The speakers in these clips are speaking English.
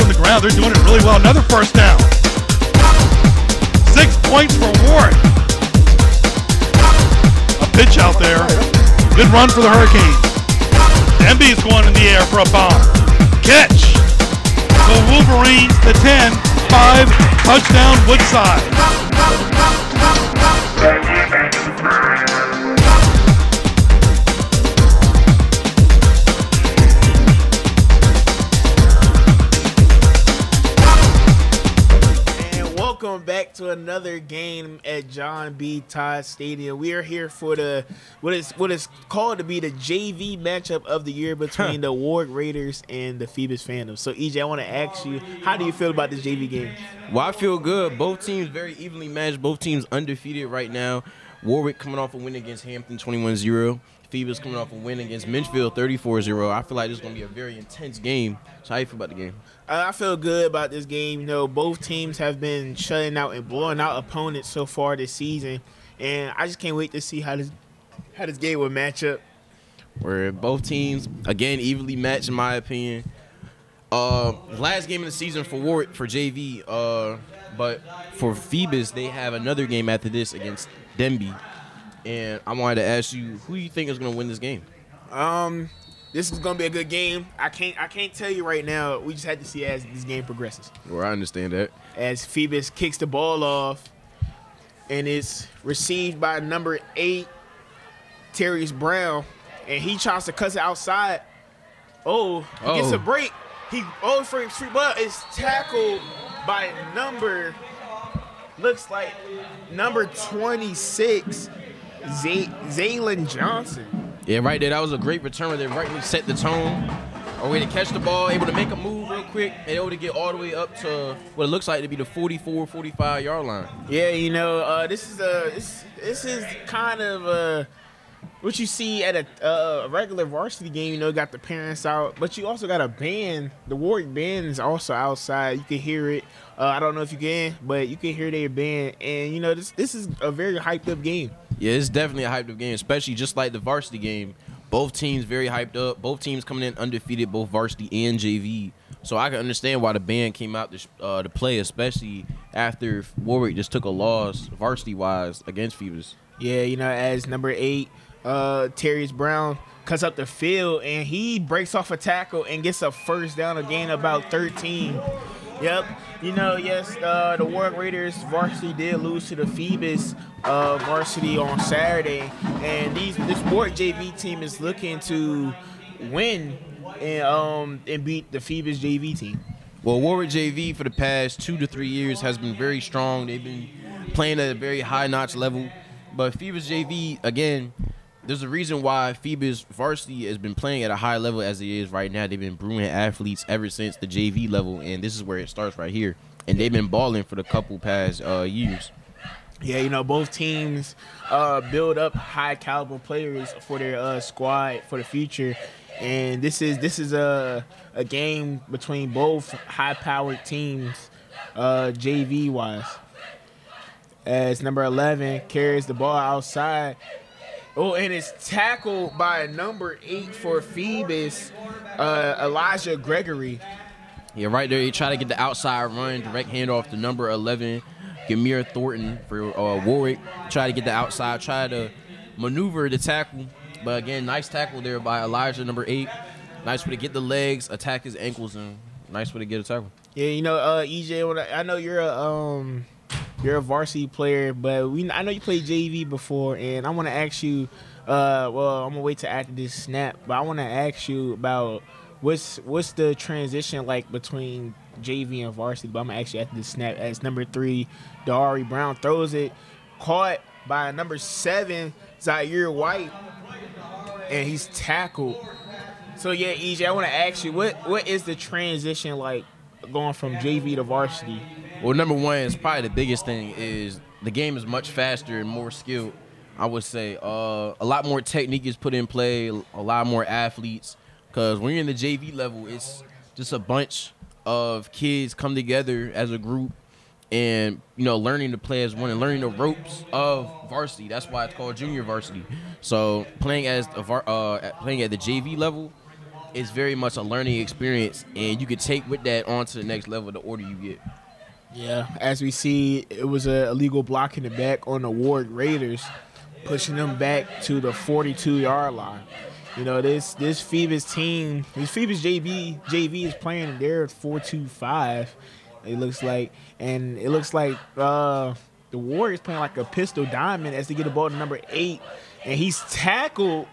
him to the ground. They're doing it really well. Another first down. 6 points for Warwick. A pitch out there. Good run for the Hurricanes. Demby's going in the air for a bomb. Catch. The Wolverines, the 10, 5, touchdown Woodside. And welcome back to another game at John B. Todd Stadium. We are here for the what is called to be the JV matchup of the year between the Warwick Raiders and the Phoebus Phantoms. So, EJ, I want to ask you, how do you feel about this JV game? Well, I feel good. Both teams very evenly matched. Both teams undefeated right now. Warwick coming off a win against Hampton 21-0. Phoebus coming off a win against Menchville 34-0. I feel like this is going to be a very intense game. So how do you feel about the game? I feel good about this game. You know, both teams have been shutting out and blowing out opponents so far this season. And I just can't wait to see how this game will match up. Where both teams, again, evenly matched in my opinion. Last game of the season for Warwick, for JV. But for Phoebus, they have another game after this against Denby. And I wanted to ask you, who you think is going to win this game? This is going to be a good game. I can't tell you right now. We just had to see as this game progresses. Well, I understand that. As Phoebus kicks the ball off, and it's received by number 8, Terrius Brown, and he tries to cut it outside. Oh, he gets a break. He for free ball is tackled by number, looks like number 26. Zaylin Johnson. Yeah, right there. That was a great return that rightly set the tone. A way to catch the ball, able to make a move real quick, and able to get all the way up to what it looks like to be the 44, 45-yard line. Yeah, you know, this is kind of what you see at a regular varsity game. You know, got the parents out, but you also got a band. The Warwick band is also outside. You can hear it. I don't know if you can, but you can hear their band. And, you know, this is a very hyped-up game. Yeah, it's definitely a hyped-up game, especially just like the varsity game. Both teams very hyped up. Both teams coming in undefeated, both varsity and JV. So I can understand why the band came out to play, especially after Warwick just took a loss varsity-wise against Phoebus. Yeah, you know, as number 8, Terrius Brown cuts up the field, and he breaks off a tackle and gets a first down again, about 13. Yep. You know, yes, the Warwick Raiders varsity did lose to the Phoebus varsity on Saturday, and this Warwick JV team is looking to win and beat the Phoebus JV team. Well, Warwick JV for the past 2 to 3 years has been very strong. They've been playing at a very high-notch level. But Phoebus JV, again, there's a reason why Phoebus varsity has been playing at a high level as it is right now. They've been brewing athletes ever since the JV level, and this is where it starts right here. And they've been balling for the couple past years. Yeah, you know, both teams build up high-caliber players for their squad for the future. And this is a game between both high-powered teams JV-wise. As number 11 carries the ball outside. Oh, and it's tackled by number 8 for Phoebus, Elijah Gregory. Yeah, right there. He tried to get the outside run, direct handoff to number 11, Gamir Thornton for Warwick. Try to get the outside, try to maneuver the tackle. But, again, nice tackle there by Elijah, number 8. Nice way to get the legs, attack his ankles, and nice way to get a tackle. Yeah, you know, EJ, when I know you're a you're a varsity player, but I know you played JV before, and I want to ask you, well, I'm going to wait till after this snap, but I want to ask you about what's the transition like between JV and varsity, but I'm going to ask you after this snap. As number 3, Dahari Brown throws it, caught by number 7, Zaire White, and he's tackled. So, yeah, EJ, I want to ask you, what is the transition like going from JV to varsity? Well, number 1 is probably the biggest thing is the game is much faster and more skilled, I would say. A lot more technique is put in play, a lot more athletes, because when you're in the JV level, it's just a bunch of kids come together as a group and, you know, learning to play as one and learning the ropes of varsity. That's why it's called junior varsity. So playing at the JV level it's very much a learning experience, and you could take with that on to the next level the order you get. Yeah, as we see, it was an illegal block in the back on the Warwick Raiders, pushing them back to the 42-yard line. You know, this Phoebus team, this Phoebus JV is playing their 4-2-5, it looks like. And it looks like the Warriors playing like a pistol diamond as they get the ball to number 8, and he's tackled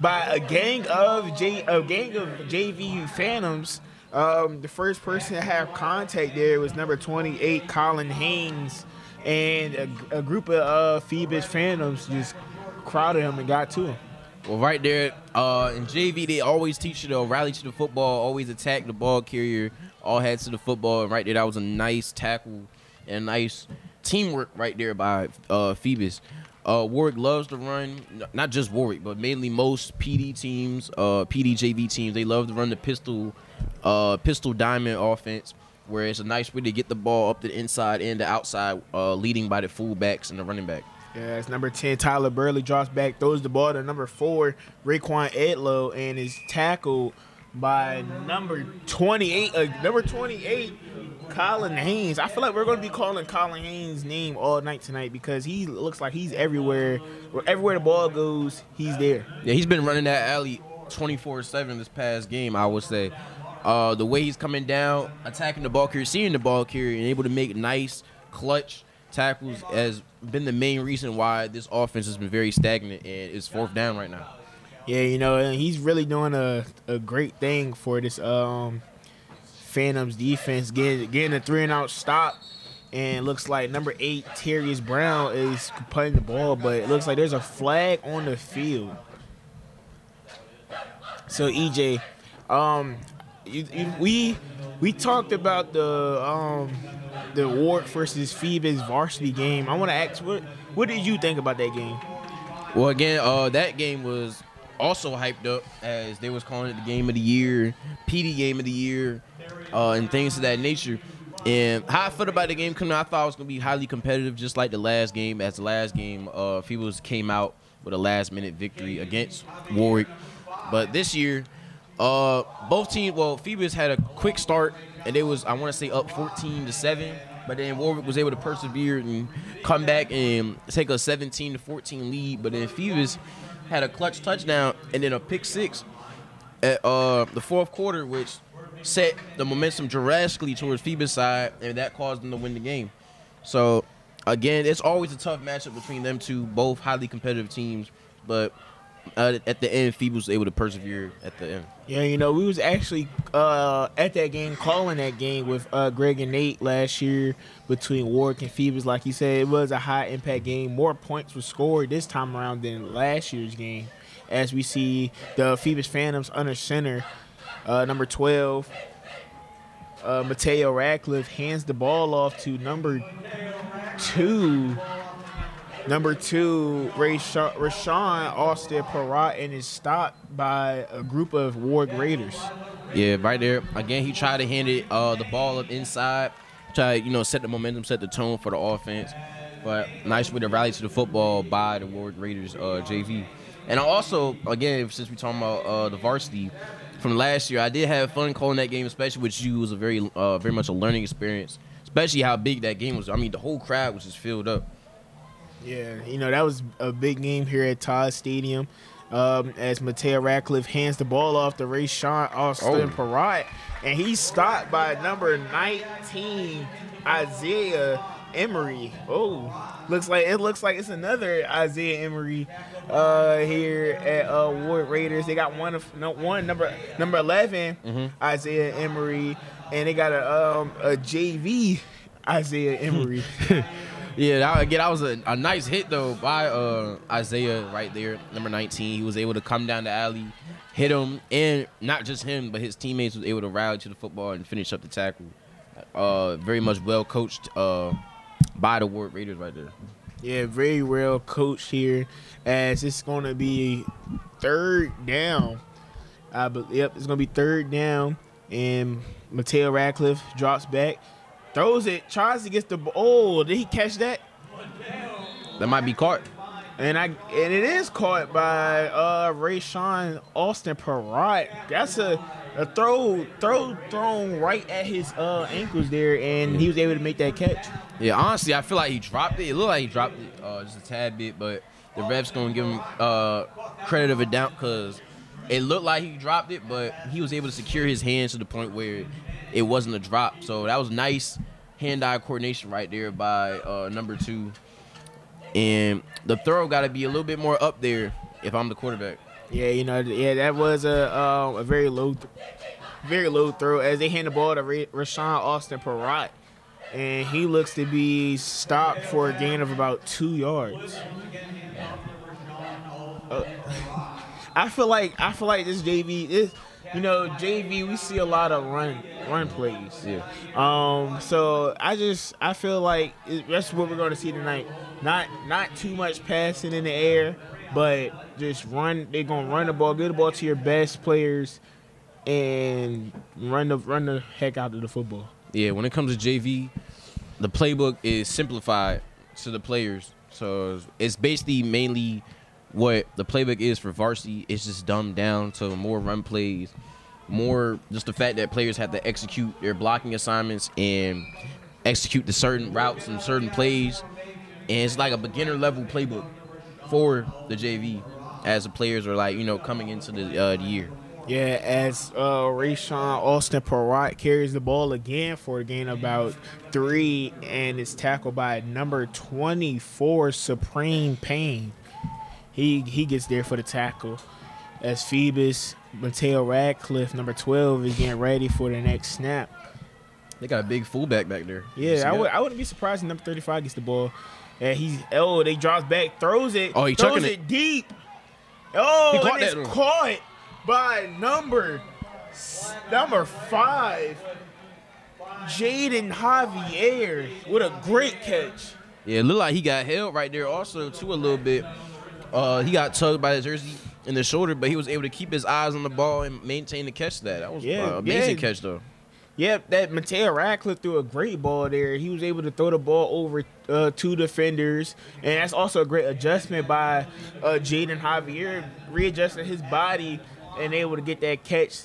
by a gang of JV Phantoms. The first person to have contact there was number 28, Colin Haynes, and a group of Phoebus Phantoms just crowded him and got to him. Well, right there, in JV, they always teach you to rally to the football, always attack the ball carrier, all heads to the football. And right there, that was a nice tackle and nice teamwork right there by Phoebus. Warwick loves to run, not just Warwick, but mainly most PD teams, PDJV teams, they love to run the pistol diamond offense, where it's a nice way to get the ball up the inside and the outside, leading by the fullbacks and the running back. Yeah, it's number 10, Tyler Burley, drops back, throws the ball to number 4, Raekwon Etlow, and is tackled by number 28, Colin Haynes. I feel like we're going to be calling Colin Haynes' name all night tonight, because he looks like he's everywhere. Everywhere the ball goes, he's there. Yeah, he's been running that alley 24/7 this past game, I would say. The way he's coming down, attacking the ball carrier, seeing the ball carrier, and able to make nice clutch tackles has been the main reason why this offense has been very stagnant and is 4th down right now. Yeah, you know, and he's really doing a great thing for this Phantoms defense, getting a 3-and-out stop, and it looks like number 8, Terrius Brown, is putting the ball, but it looks like there's a flag on the field. So EJ, we talked about the Warwick versus Phoebus varsity game. I want to ask, what did you think about that game? Well, again, that game was also hyped up, as they was calling it the game of the year, PD game of the year, and things of that nature. And how I felt about the game coming out, I thought it was going to be highly competitive, just like the last game. As the last game, Phoebus came out with a last-minute victory against Warwick. But this year, both teams, well, Phoebus had a quick start, and they was, I want to say, up 14-7. But then Warwick was able to persevere and come back and take a 17-14 lead. But then Phoebus had a clutch touchdown and then a pick six at the 4th quarter, which set the momentum drastically towards Phoebus' side, and that caused them to win the game. So, again, it's always a tough matchup between them two, both highly competitive teams. But at the end, Phoebus was able to persevere at the end. Yeah, you know, we was actually at that game, calling that game with Greg and Nate last year between Warwick and Phoebus. Like you said, it was a high-impact game. More points were scored this time around than last year's game, as we see the Phoebus Phantoms under center. Number 12, Mateo Radcliffe, hands the ball off to number two, Rayshawn Austin-Perrett, and is stopped by a group of Warwick Raiders. Yeah, right there. Again, he tried to hand it the ball up inside, try to, you know, set the momentum, set the tone for the offense. But nice way to rally to the football by the Warwick Raiders JV. And also, again, since we're talking about the varsity from last year, I did have fun calling that game, especially with you. It was a very much a learning experience, especially how big that game was. I mean, the whole crowd was just filled up. Yeah, you know, that was a big game here at Todd Stadium, as Mateo Radcliffe hands the ball off to Rayshawn Austin-Perrett, and he's stopped by number 19, Isaiah Emery. Oh, looks like it's another Isaiah Emery here at Warwick Raiders. They got number 11, Isaiah Emery, and they got a JV Isaiah Emery. Yeah, that was a nice hit, though, by Isaiah right there, number 19. He was able to come down the alley, hit him, and not just him, but his teammates was able to rally to the football and finish up the tackle. Very much well coached by the Warwick Raiders right there. Yeah, very well coached here, as it's going to be 3rd down. Yep, it's going to be 3rd down, and Mateo Radcliffe drops back, throws it, tries to get the ball. Did he catch that? That might be caught. And it is caught by Rayshawn Austin-Perrett. That's a throw thrown right at his ankles there, and he was able to make that catch. Yeah, honestly, I feel like he dropped it. It looked like he dropped it just a tad bit, but the ref's gonna give him credit of a doubt because it looked like he dropped it, but he was able to secure his hands to the point where it wasn't a drop. So that was nice hand-eye coordination right there by number two. And the throw got to be a little bit more up there if I'm the quarterback. Yeah, you know, yeah, that was a very low throw as they hand the ball to Rayshawn Austin-Perrett. And he looks to be stopped for a gain of about 2 yards. I feel like this JV is, you know, JV, we see a lot of run plays. Yeah. So I feel like that's what we're going to see tonight. Not too much passing in the air, but just run. They're going to run the ball, get the ball to your best players, and run the heck out of the football. Yeah, when it comes to JV, the playbook is simplified to the players. So it's basically mainly what the playbook is for varsity. It's just dumbed down to more run plays, more just the fact that players have to execute their blocking assignments and execute the certain routes and certain plays. And it's like a beginner level playbook for the JV as the players are, like, you know, coming into the year. Yeah, as Rayshawn Austin-Perrett carries the ball again for a gain of about 3, and is tackled by number 24, Supreme Payne. He gets there for the tackle as Phoebus Mateo Radcliffe, number 12, is getting ready for the next snap. They got a big fullback back there. Yeah, I wouldn't be surprised if number 35 gets the ball. And they drops back, throws it. Oh, he throws it deep. Oh, and it's caught by number 5, Jaden Javier, with a great catch. Yeah, it looked like he got held right there also too a little bit. He got tugged by his jersey in the shoulder, but he was able to keep his eyes on the ball and maintain the catch. That was amazing catch though. Yep, that Mateo Radcliffe threw a great ball there. He was able to throw the ball over 2 defenders, and that's also a great adjustment by Jaden Javier, readjusting his body and able to get that catch.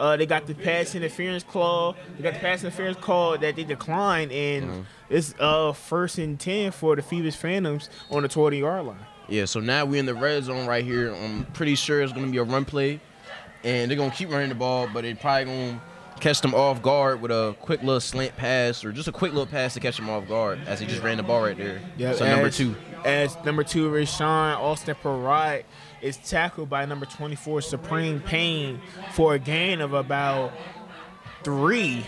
They got the pass interference call. They got the pass interference call that they declined, and it's first and 10 for the Phoebus Phantoms on the 20-yard line. Yeah, so now we're in the red zone right here. I'm pretty sure it's going to be a run play, and they're going to keep running the ball, but they're probably going to catch them off guard with a quick little slant pass, or just a quick little pass to catch them off guard as he just ran the ball right there. Yep, so number two, Rayshawn Austin-Perrett is tackled by number 24, Supreme Payne, for a gain of about 3.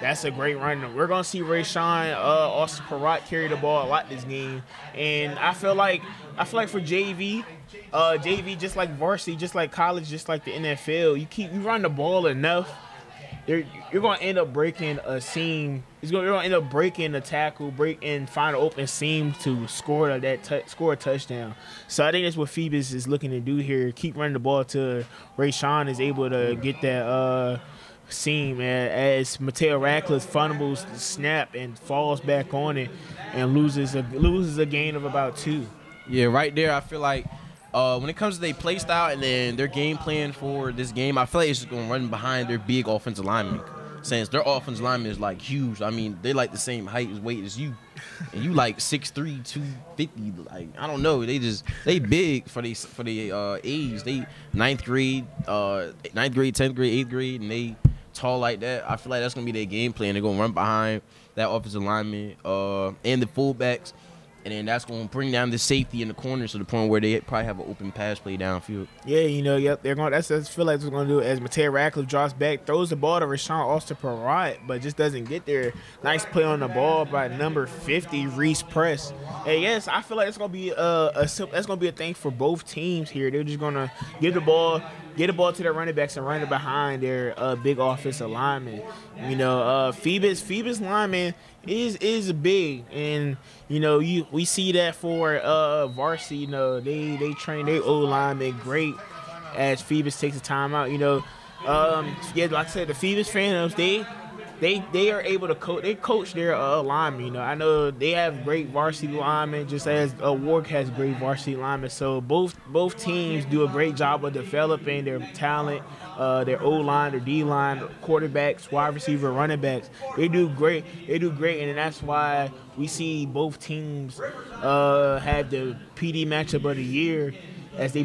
That's a great run. We're going to see Rayshawn Austin-Perrett carry the ball a lot this game. And I feel like for JV, just like varsity, just like college, just like the NFL, you run the ball enough, you're going to end up breaking a seam. You're going to end up breaking a tackle, find an open seam to score a touchdown. So I think that's what Phoebus is looking to do here. Keep running the ball till Rayshawn is able to get that seam. And as Mateo Radcliffe fumbles the snap and falls back on it and loses a gain of about 2. Yeah, right there. I feel like when it comes to their play style and then their game plan for this game, I feel like it's just going to run behind their big offensive linemen. Since their offensive lineman is, like, huge. I mean, they like the same height and weight as you. And you, like, 6'3", 250. Like, I don't know. They big for their age. They ninth grade, 10th grade, 8th grade, and they tall like that. I feel like that's going to be their game plan. They're going to run behind that offensive lineman and the fullbacks. And then that's going to bring down the safety in the corners to the point where they probably have an open pass play downfield. Yeah, you know, yep, they're going. That's I feel like they're going to do as Mateo Radcliffe drops back, throws the ball to Rayshawn Austin-Perrett, but just doesn't get there. Nice play on the ball by number 50, Reese Press. And yes, I feel like it's going to be a thing for both teams here. They're just going to get the ball to their running backs and run it behind their big offensive linemen. You know, Phoebus linemen is big, and you know we see that for varsity. You know, they train their old linemen great. As Phoebus takes a timeout, you know, yeah, like I said, the Phoebus Phantoms, they they are able to coach. They coach their linemen. You know, I know they have great varsity linemen, just as Warwick has great varsity linemen. So both teams do a great job of developing their talent, their O line, their D line, quarterbacks, wide receiver, running backs. They do great. They do great, and that's why we see both teams have the PD matchup of the year, as they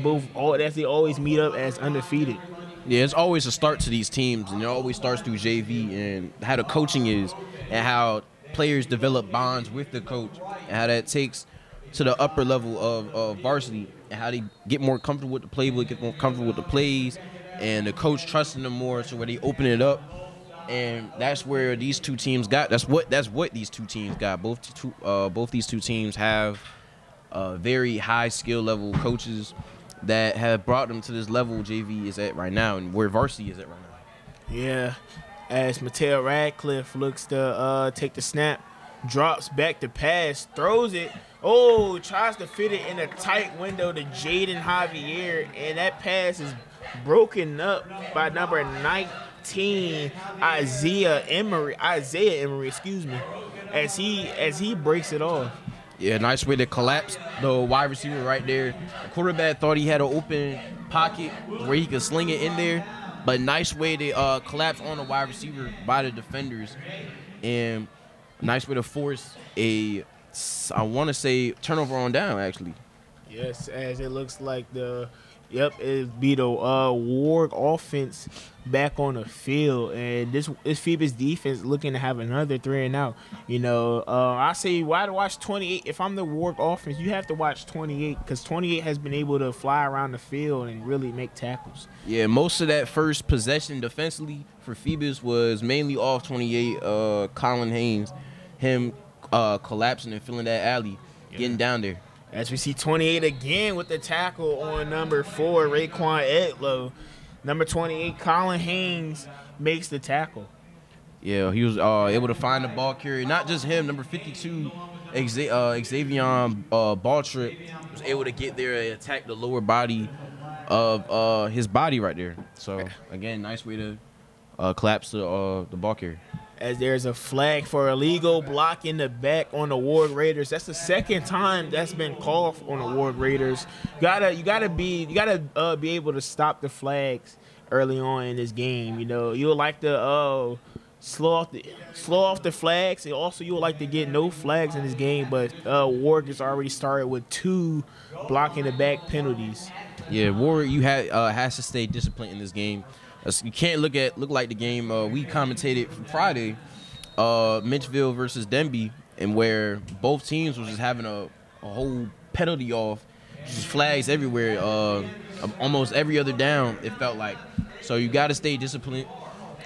always meet up as undefeated. Yeah, it's always a start to these teams, and it always starts through JV and how the coaching is and how players develop bonds with the coach and how that takes to the upper level of varsity and how they get more comfortable with the playbook, get more comfortable with the plays, and the coach trusting them more so where they open it up. And that's where these two teams got. That's what these two teams got. Both these two teams have very high skill level coaches that have brought them to this level JV is at right now and where varsity is at right now. Yeah, as Mateo Radcliffe looks to take the snap, drops back to pass, throws it. Oh, tries to fit it in a tight window to Jaden Javier, and that pass is broken up by number 19, Isaiah Emery, excuse me, as he breaks it off. Yeah, nice way to collapse the wide receiver right there. The quarterback thought he had an open pocket where he could sling it in there, but nice way to collapse on the wide receiver by the defenders, and nice way to force a, I want to say, turnover on down, actually. Yes, as it looks like the, yep, it'd be the Warwick offense back on the field, and this Phoebus defense looking to have another 3-and-out. You know, I say why to watch 28. If I'm the Warwick offense, you have to watch 28 because 28 has been able to fly around the field and really make tackles. Yeah, most of that first possession defensively for Phoebus was mainly off 28. Colin Haynes, him collapsing and filling that alley, yeah, getting down there. As we see 28 again with the tackle on number 4, Raekwon Etlow. Number 28, Colin Haynes, makes the tackle. Yeah, he was able to find the ball carrier. Not just him, number 52, Xavion Baltrip, was able to get there and attack the lower body of his body right there. So, again, nice way to collapse the ball carrier. As there's a flag for illegal block in the back on the Warwick Raiders. That's the second time that's been called on the Warwick Raiders. You gotta be able to stop the flags early on in this game. You know, you would like to slow off the flags, and also you would like to get no flags in this game. But Warwick has already started with 2 block in the back penalties. Yeah, Warwick, you has to stay disciplined in this game. You can't look like the game we commentated from Friday, Menchville versus Denby, and where both teams was just having a whole penalty off, just flags everywhere, almost every other down it felt like. So you got to stay disciplined,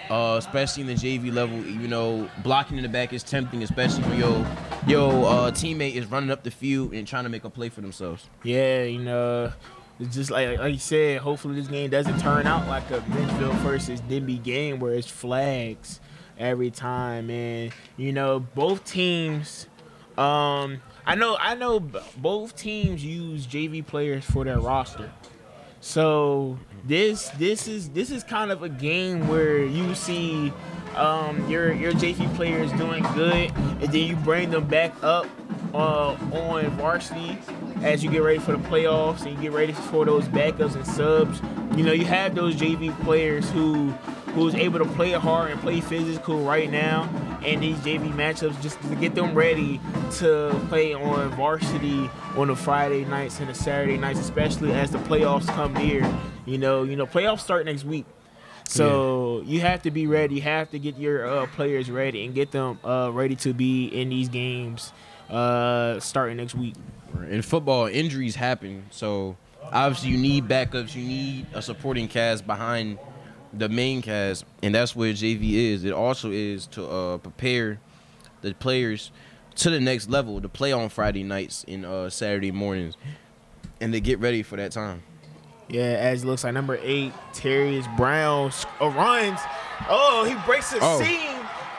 especially in the JV level. You know, blocking in the back is tempting, especially when your teammate is running up the field and trying to make a play for themselves. Yeah, you know. It's just like you said, hopefully this game doesn't turn out like a Menchville versus Denby game where it's flags every time. And, you know, both teams, I know both teams use JV players for their roster. So this is kind of a game where you see your JV players doing good, and then you bring them back up on varsity as you get ready for the playoffs and you get ready for those backups and subs. You know, you have those JV players who's able to play hard and play physical right now in these JV matchups just to get them ready to play on varsity on the Friday nights and the Saturday nights, especially as the playoffs come near. You know, playoffs start next week. So yeah, you have to be ready. You have to get your players ready and get them ready to be in these games starting next week. In football, injuries happen. So obviously you need backups. You need a supporting cast behind the main cast, and that's where JV is. It also is to prepare the players to the next level to play on Friday nights and Saturday mornings and to get ready for that time. Yeah, as it looks like number 8, Terrius Brown, runs. Oh, he breaks the seam.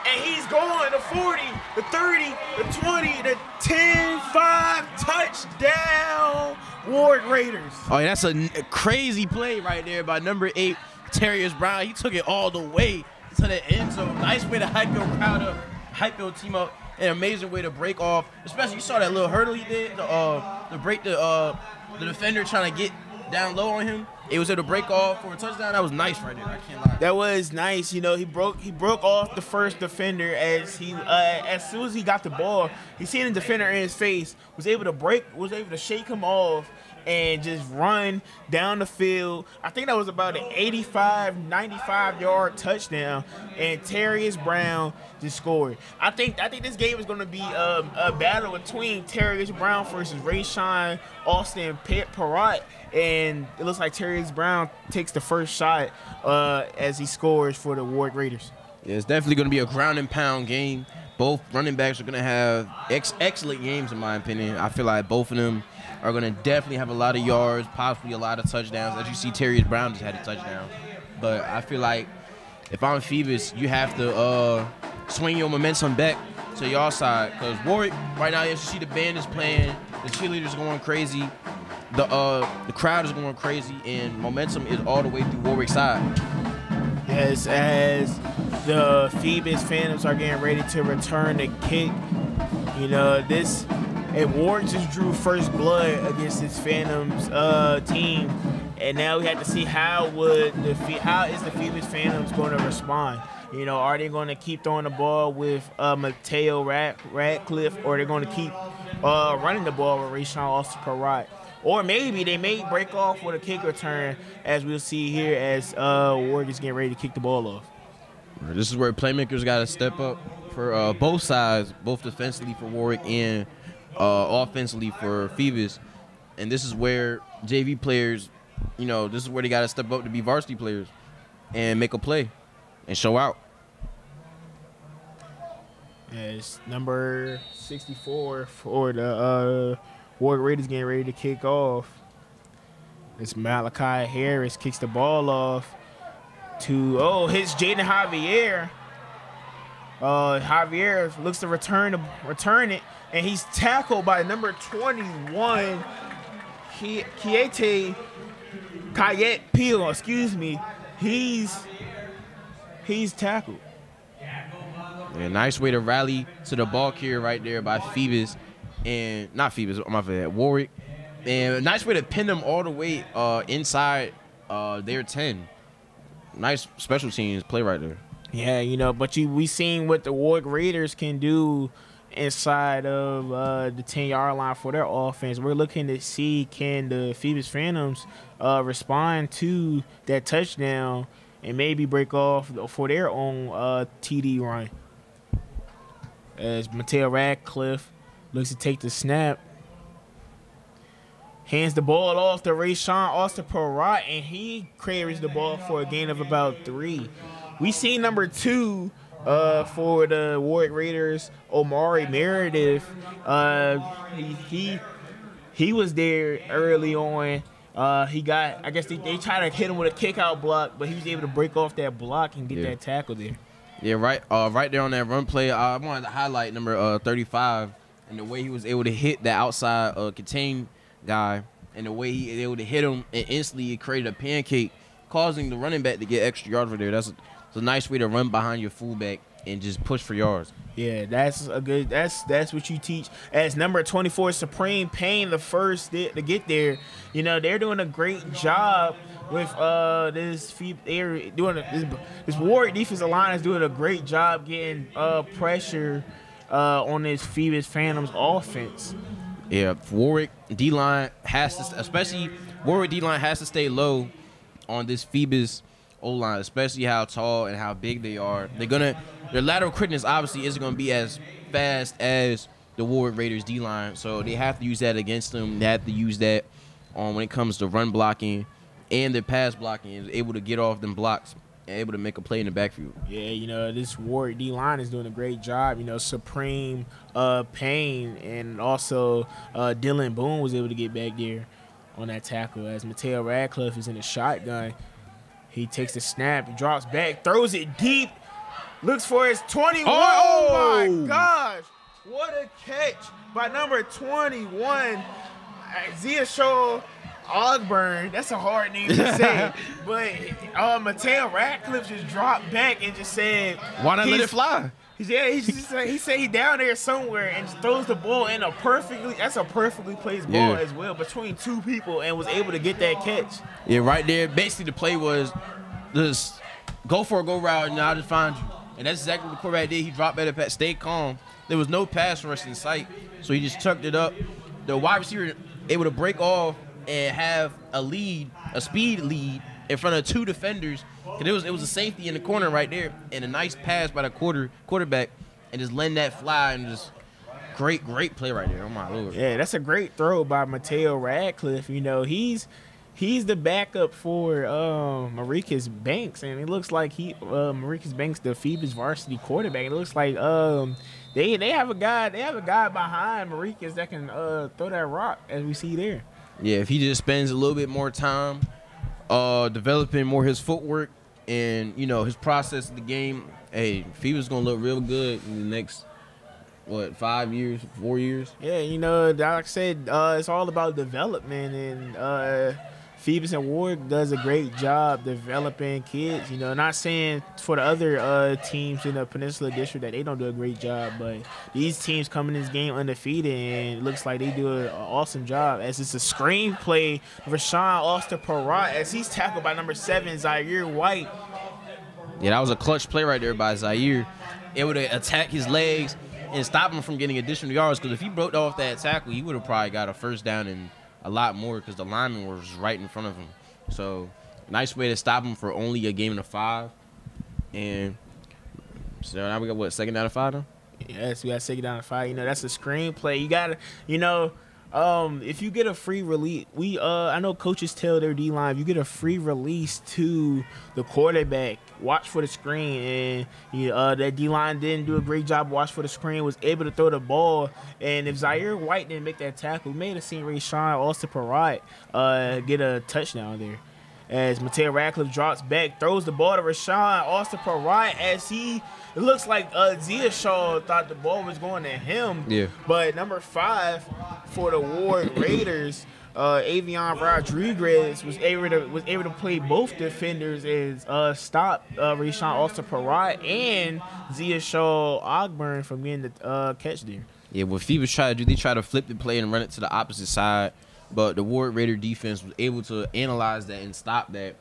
And he's going to 40, to 30, to 20, to 10, 5, touchdown, Warwick Raiders. Oh, that's a crazy play right there by number 8, Terrius Brown. He took it all the way to the end zone. Nice way to hype your crowd up, hype your team up. An amazing way to break off. Especially you saw that little hurdle he did, to break the defender trying to get down low on him. It was able to break off for a touchdown. That was nice right there. I can't lie. That was nice. You know, he broke off the first defender as he as soon as he got the ball, he seen the defender in his face, was able to shake him off and just run down the field. I think that was about an 85, 95-yard touchdown, and Terrius Brown just scored. I think this game is going to be a battle between Terrius Brown versus Rayshawn Austin-Perrett, and it looks like Terrius Brown takes the first shot as he scores for the Warwick Raiders. Yeah, it's definitely going to be a ground-and-pound game. Both running backs are going to have excellent games, in my opinion. I feel like both of them are going to definitely have a lot of yards, possibly a lot of touchdowns. As you see, Terrius Brown just had a touchdown. But I feel like if I'm Phoebus, you have to swing your momentum back to your side. Because Warwick, right now, you see the band is playing, the cheerleaders going crazy, the crowd is going crazy, and momentum is all the way through Warwick's side. Yes, as the Phoebus Phantoms are getting ready to return the kick, you know, this... And Warwick just drew first blood against his Phantoms team, and now we have to see how is the Phoebus Phantoms going to respond. You know, are they going to keep throwing the ball with Mateo Radcliffe, or are they going to keep running the ball with Rayshawn Austin-Perrett? Or maybe they may break off with a kick return, as we'll see here as Warwick is getting ready to kick the ball off. This is where playmakers got to step up for both sides, both defensively for Warwick and offensively for Phoebus, and this is where JV players, you know, this is where they got to step up to be varsity players and make a play and show out. Yeah, it's number 64 for the Warwick Raiders getting ready to kick off. It's Malachi Harris kicks the ball off to, oh, it's Jaden Javier. Javier looks to return it, and he's tackled by number 21, Kayette Peel. Excuse me. He's tackled. Yeah, nice way to rally to the ball carrier right there by Phoebus, and not Phoebus, my bad, Warwick, and a nice way to pin them all the way inside their 10. Nice special teams play right there. Yeah, you know, but we seen what the Warwick Raiders can do inside of the 10-yard line for their offense. We're looking to see can the Phoebus Phantoms respond to that touchdown and maybe break off for their own TD run. As Mateo Radcliffe looks to take the snap, hands the ball off to Rayshawn Austin-Perrett, and he carries the ball for a gain of about 3. We see number 2 for the Warwick Raiders, Omari Meredith. He was there early on. He got, I guess they tried to hit him with a kick-out block, but he was able to break off that block and get that tackle there. Yeah, right there on that run play. I wanted to highlight number 35 and the way he was able to hit that outside contain guy, and the way he was able to hit him and instantly it created a pancake, causing the running back to get extra yards right there. It's a nice way to run behind your fullback and just push for yards. Yeah, that's what you teach. As number 24, Supreme Payne, the first to get there. You know, they're doing a great job with this Warwick defensive line is doing a great job getting pressure on this Phoebus Phantoms offense. Yeah, Warwick D-line has to stay low on this Phoebus O-line, especially how tall and how big they are. Their lateral quickness obviously isn't gonna be as fast as the Warwick Raiders D-line, so they have to use that against them. They have to use that on when it comes to run blocking and their pass blocking, is able to get off them blocks and able to make a play in the backfield. Yeah, you know, this Warwick D-line is doing a great job. You know, Supreme Payne and also Dylan Boone was able to get back there on that tackle as Mateo Radcliffe is in the shotgun. He takes the snap, drops back, throws it deep, looks for his 21. Oh, oh my gosh. What a catch by number 21, Zia Shaw Ogburn, that's a hard name to say, but Mateo Radcliffe just dropped back and just said, why not let it fly? Yeah, he's just like, he said he's down there somewhere and just throws the ball in a perfectly, that's a perfectly placed ball as well between two people and was able to get that catch. Yeah, right there. Basically, the play was just go for a go route and I'll just find you. And that's exactly what the quarterback did. He dropped at a pass, stayed calm. There was no pass rush in sight, so he just tucked it up. The wide receiver able to break off and have a lead, a speed lead in front of two defenders. And it was a safety in the corner right there, and a nice pass by the quarterback, and just letting that fly, and just great play right there. Oh my Lord. Yeah, that's a great throw by Mateo Radcliffe. You know, he's the backup for Maricus Banks, and it looks like he Maricus Banks, the Phoebus varsity quarterback. It looks like they have a guy behind Maricus that can throw that rock, as we see there. Yeah, if he just spends a little bit more time developing more his footwork and, you know, his process of the game, hey, Phoebus gonna look real good in the next, what, 5 years, 4 years? Yeah, you know, Doc said it's all about development, and Phoebus and Ward does a great job developing kids. You know, not saying for the other teams in the Peninsula District that they don't do a great job, but these teams come in this game undefeated, and it looks like they do an awesome job. As it's a screenplay, Rayshawn Austin-Perrett, as he's tackled by number 7, Zaire White. Yeah, that was a clutch play right there by Zaire. Able to attack his legs and stop him from getting additional yards, because if he broke off that tackle, he would have probably got a first down and a lot more, because the lineman was right in front of him. So nice way to stop him for only a game and a 5. And so now we got what, second down and 5 now? Yes, we got second down and 5. You know, that's a screenplay. You gotta, you know, if you get a free release, I know coaches tell their D-line, if you get a free release to the quarterback, watch for the screen, and that D-line didn't do a great job. Watch for the screen, was able to throw the ball, and if Zaire White didn't make that tackle, we may have seen Rayshawn Austin-Perrett get a touchdown there. As Mateo Radcliffe drops back, throws the ball to Rayshawn Austin-Perrett, as he, it looks like Zia Shaw thought the ball was going to him. Yeah. But number 5 for the Warwick Raiders, Avion Rodriguez was able to play both defenders and stop Rayshawn Austin-Perrett and Zia Shaw Ogburn from getting the catch there. Yeah, what Phoebus tried to do, they tried to flip the play and run it to the opposite side, but the Warwick Raider defense was able to analyze that and stop that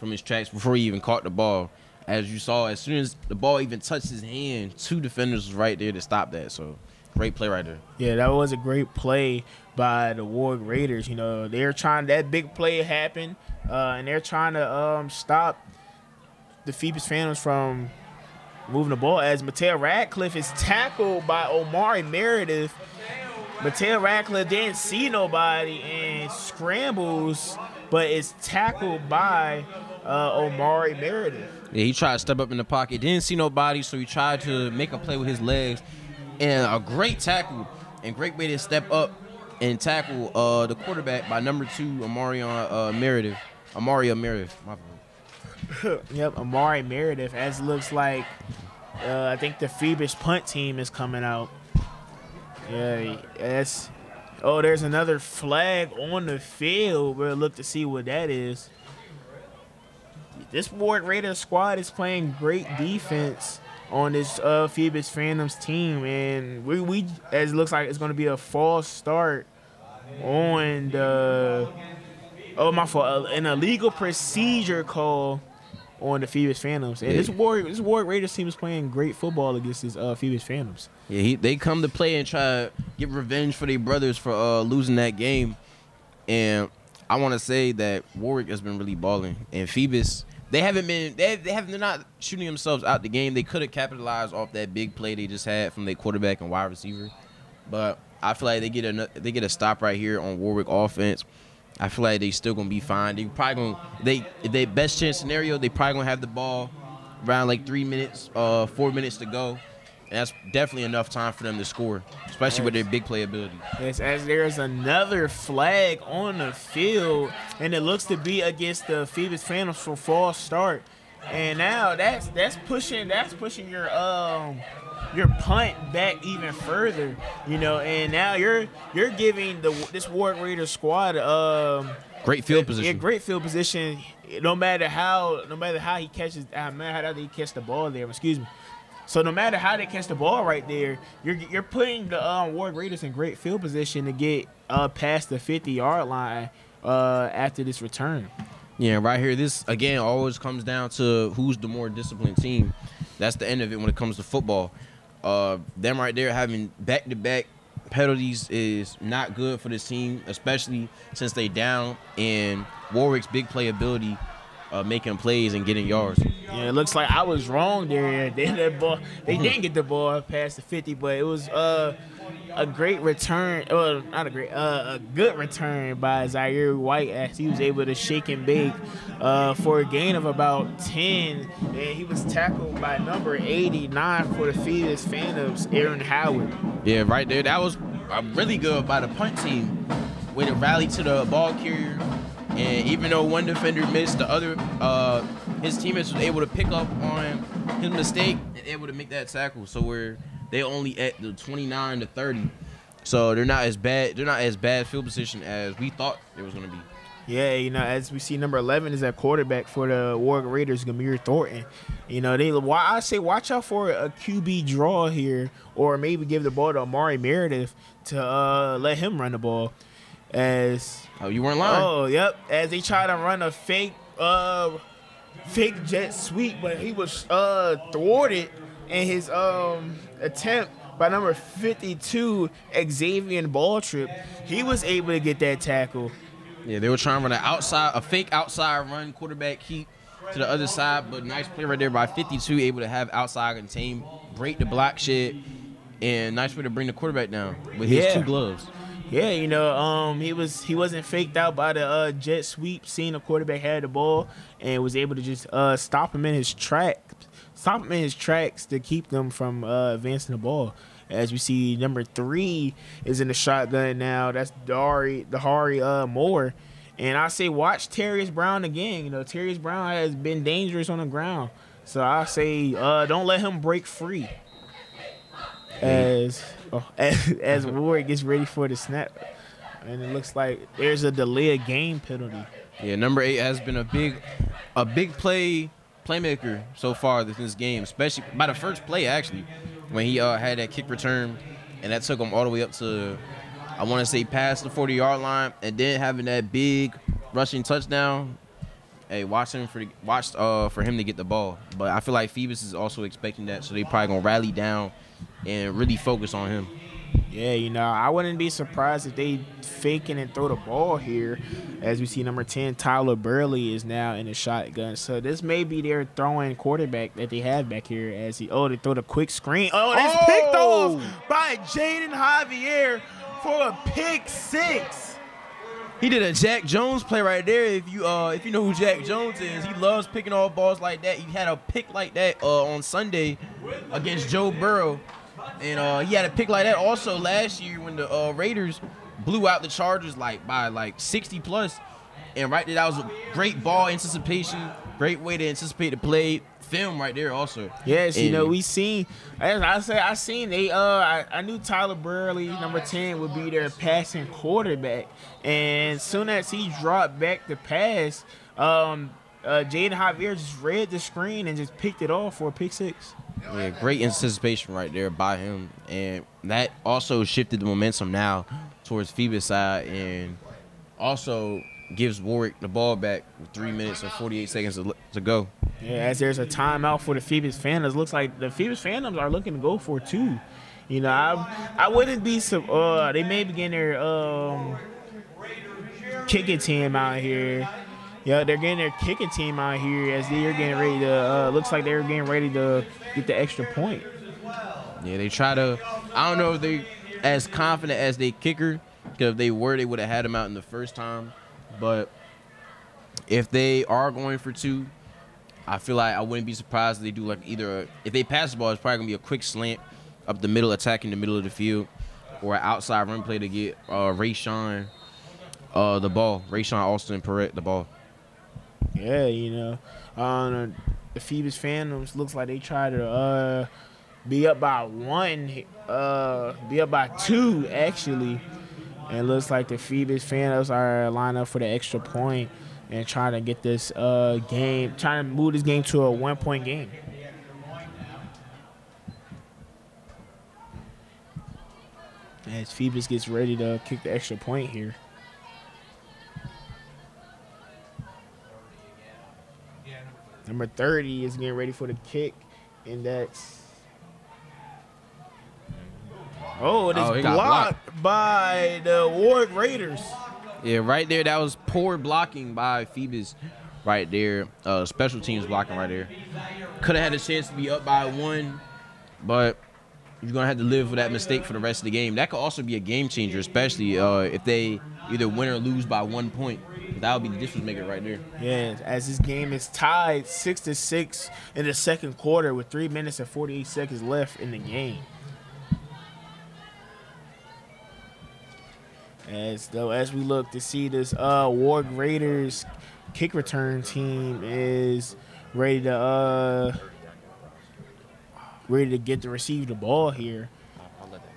from his tracks before he even caught the ball. As you saw, as soon as the ball even touched his hand, two defenders was right there to stop that. So great play right there. Yeah, that was a great play by the Warwick Raiders. You know, they're trying, that big play happened, and they're trying to stop the Phoebus Phantoms from moving the ball, as Mateo Radcliffe is tackled by Omari Meredith. Mateo Radcliffe didn't see nobody and scrambles, but is tackled by Omari Meredith. Yeah, he tried to step up in the pocket, didn't see nobody, so he tried to make a play with his legs. And a great tackle and great way to step up and tackle the quarterback by number 2, Omari Meredith. My fault. Yep, Omari Meredith, as it looks like I think the Phoebus punt team is coming out. Yeah, that's, oh, there's another flag on the field. We'll look to see what that is. This Warwick Raiders squad is playing great defense on this Phoebus Phantoms team, and we as it looks like it's going to be a false start on the, oh my fault, an illegal procedure call on the Phoebus Phantoms. And this Warwick Raiders team is playing great football against this Phoebus Phantoms. Yeah, they come to play and try to get revenge for their brothers for losing that game. And I want to say that Warwick has been really balling, and Phoebus, they're not shooting themselves out the game. They could have capitalized off that big play they just had from their quarterback and wide receiver, but I feel like they get a stop right here on Warwick offense. I feel like they still gonna be fine. They probably gonna, they best chance scenario, they probably gonna have the ball around like 3 minutes, 4 minutes to go, and that's definitely enough time for them to score, especially with their big play ability. Yes, as there's another flag on the field, and it looks to be against the Phoebus Phantoms for false start, and now that's pushing your punt back even further, you know, and now you're giving this Warwick Raiders squad Great field position. Yeah, great field position. No matter how he catches, no matter how they catch the ball there. Excuse me. So no matter how they catch the ball right there, you're putting the Warwick Raiders in great field position to get past the 50-yard line after this return. Yeah, right here. This again always comes down to who's the more disciplined team. That's the end of it when it comes to football. Them right there having back-to-back penalties is not good for this team, especially since they down in Warwick's big playability, making plays and getting yards. Yeah, it looks like I was wrong there. They didn't get the ball past the 50, but it was a great return. Well, not a great, a good return by Zaire White as he was able to shake and bake for a gain of about 10. And he was tackled by number 89 for the Phoebus Phantoms, Aaron Howard. Yeah, right there. That was really good by the punt team with a rally to the ball carrier. And even though one defender missed, the other his teammates were able to pick up on his mistake and able to make that tackle. So we're they only at the 29 to 30. So they're not as bad. They're not as bad field position as we thought it was going to be. Yeah, you know, as we see, number 11 is at quarterback for the Warwick Raiders, Gamir Thornton. You know, I say watch out for a QB draw here, or maybe give the ball to Omari Meredith to let him run the ball. As oh, you weren't lying. Oh, yep. As they try to run a fake, fake jet sweep, but he was thwarted in his attempt by number 52, Xavion Baltrip. He was able to get that tackle. Yeah, they were trying to run a fake outside run, quarterback keep to the other side, but nice play right there by 52, able to have outside contain, break the block shit, and nice way to bring the quarterback down with his two gloves. Yeah, you know, he wasn't faked out by the jet sweep, seeing the quarterback had the ball and was able to just stop him in his tracks to keep them from advancing the ball. As we see, number 3 is in the shotgun now. That's Dahari Moore. And I say watch Terrius Brown again. You know, Terrius Brown has been dangerous on the ground. So I say don't let him break free. As Warwick gets ready for the snap, and it looks like there's a delay of game penalty. Yeah, number 8 has been a big playmaker so far this game, especially by the first play actually, when he had that kick return, and that took him all the way up to, I want to say, past the 40-yard line, and then having that big rushing touchdown. Hey, watch for him to get the ball. But I feel like Phoebus is also expecting that, so they probably gonna rally down and really focus on him. Yeah, you know, I wouldn't be surprised if they faking and throw the ball here. As we see, number 10, Tyler Burley is now in the shotgun. So this may be their throwing quarterback that they have back here. As he, oh, they throw the quick screen. Oh, that's picked off by Jaden Javier for a pick 6. He did a Jack Jones play right there. If you know who Jack Jones is, he loves picking off balls like that. He had a pick like that on Sunday against Joe Burrow. And he had a pick like that also last year when the Raiders blew out the Chargers like by like 60+. And right there, that was a great ball anticipation, great way to anticipate the play. Film right there also. Yes, and, you know, we seen, as I said, I seen they I knew Tyler Burley, number 10, would be their passing quarterback. And as soon as he dropped back the pass, Jaden Javier just read the screen and just picked it off for a pick 6. Yeah, great anticipation right there by him, and that also shifted the momentum now towards Phoebus side, and also gives Warwick the ball back with 3 minutes and 48 seconds to go. Yeah, as there's a timeout for the Phoebus Phantoms. Looks like the Phoebus Phantoms are looking to go for 2. You know, I wouldn't be they may begin their kicking team out here. Yeah, they're getting their kicking team out here as they're getting ready to looks like they're getting ready to get the extra point. Yeah, they try to, I don't know if they as confident as they kicker, because if they were, they would have had him out in the first time. But if they are going for 2, I feel like I wouldn't be surprised if they do like either if they pass the ball, it's probably going to be a quick slant up the middle, attacking the middle of the field, or an outside run play to get Rayshawn the ball, Rayshawn Austin-Perrett the ball. Yeah, you know, the Phoebus Phantoms looks like they try to be up by 2 actually. And it looks like the Phoebus Phantoms are lined up for the extra point and trying to get this game, trying to move this game to a one-point game. As Phoebus gets ready to kick the extra point here. Number 30 is getting ready for the kick, and that's... Oh, it is blocked by the Warwick Raiders. Yeah, right there. That was poor blocking by Phoebus right there. Special teams blocking right there. Could have had a chance to be up by one, but you're going to have to live with that mistake for the rest of the game. That could also be a game changer, especially if they either win or lose by 1 point. That would be the difference maker right there. Yeah, as this game is tied 6-6 in the second quarter with 3 minutes and 48 seconds left in the game. As we look to see this Warwick Raiders kick return team is ready to receive the ball here.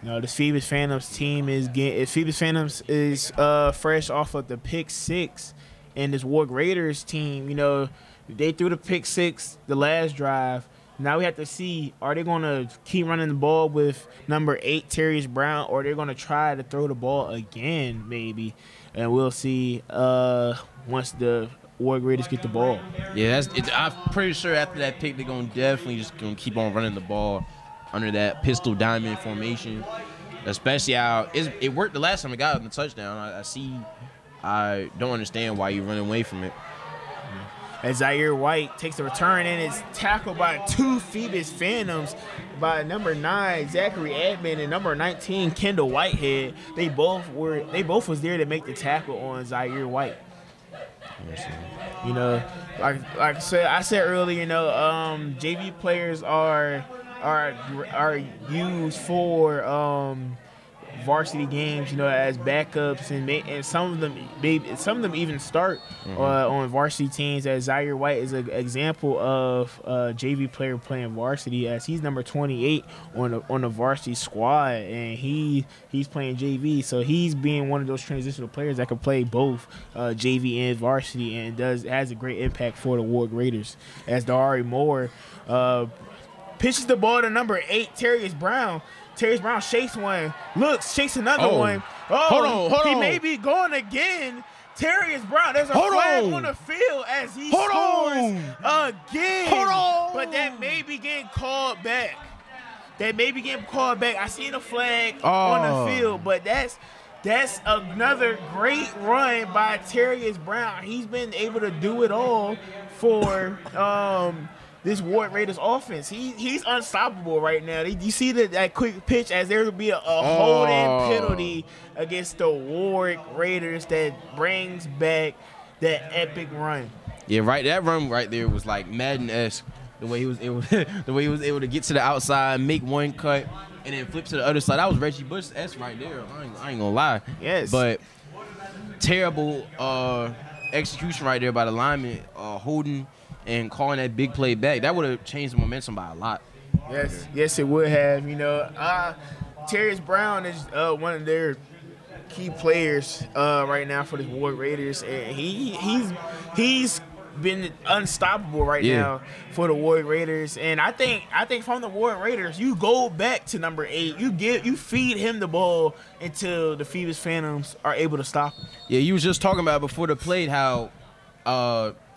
You know, the Phoebus Phantoms team is Phoebus Phantoms is fresh off of the pick six, and this Warwick Raiders team, you know, they threw the pick six the last drive. Now we have to see, are they going to keep running the ball with number 8, Terrius Brown, or they're going to try to throw the ball again, maybe. And we'll see once the Warwick Raiders get the ball. Yeah, I'm pretty sure after that pick, they're going to definitely just going to keep on running the ball under that pistol diamond formation, especially how it worked the last time it got on the touchdown. I don't understand why you run away from it. As Zaire White takes the return and is tackled by two Phoebus Phantoms by number 9, Zachary Edmond, and number 19, Kendall Whitehead. They both was there to make the tackle on Zaire White. You know, like I said earlier, you know, JV players are used for varsity games, you know, as backups, and some of them even start on varsity teams. As Zaire White is an example of a JV player playing varsity, as he's number 28 on the varsity squad, and he's playing JV, so he's being one of those transitional players that can play both JV and varsity, and has a great impact for the Warwick Raiders. As Dahari Moore pitches the ball to number 8, Terrius Brown. Terrius Brown shakes one, looks, shakes another one. Oh, hold on. He may be going again. Terrius Brown, there's a flag on the field as he scores again. But that may be getting called back. I seen a flag on the field, but that's another great run by Terrius Brown. He's been able to do it all for this Warwick Raiders offense. He's unstoppable right now. You see that quick pitch as there will be a holding penalty against the Warwick Raiders that brings back that epic run. Yeah, right. That run right there was like Madden-esque. The way he was able, to get to the outside, make one cut, and then flip to the other side. That was Reggie Bush-esque right there. I ain't gonna lie. Yes. But terrible execution right there by the lineman, holding and calling that big play back. That would have changed the momentum by a lot. Yes, yes, it would have. You know, Terrius Brown is one of their key players right now for the Warwick Raiders, and he's been unstoppable right now for the Warwick Raiders. And I think from the Warwick Raiders, you go back to number 8. You feed him the ball until the Phoebus Phantoms are able to stop him. Yeah, you was just talking about before the play how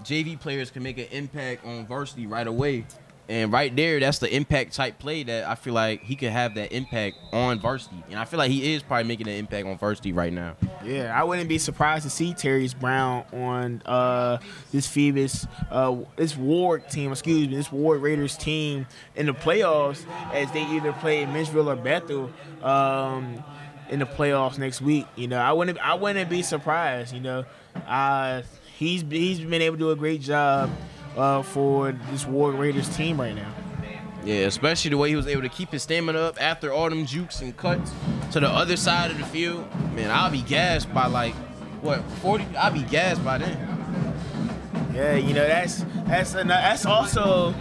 JV players can make an impact on varsity right away. And right there, that's the impact type play that I feel like he could have that impact on varsity. And I feel like he is probably making an impact on varsity right now. Yeah, I wouldn't be surprised to see Terrius Brown on this Phoebus, this Warwick Raiders team in the playoffs, as they either play Menchville or Bethel in the playoffs next week. You know, I wouldn't be surprised. You know, He's been able to do a great job for this Warwick Raiders team right now. Yeah, especially the way he was able to keep his stamina up after all them jukes and cuts to the other side of the field. Man, I'll be gassed by then. Yeah, you know, that's also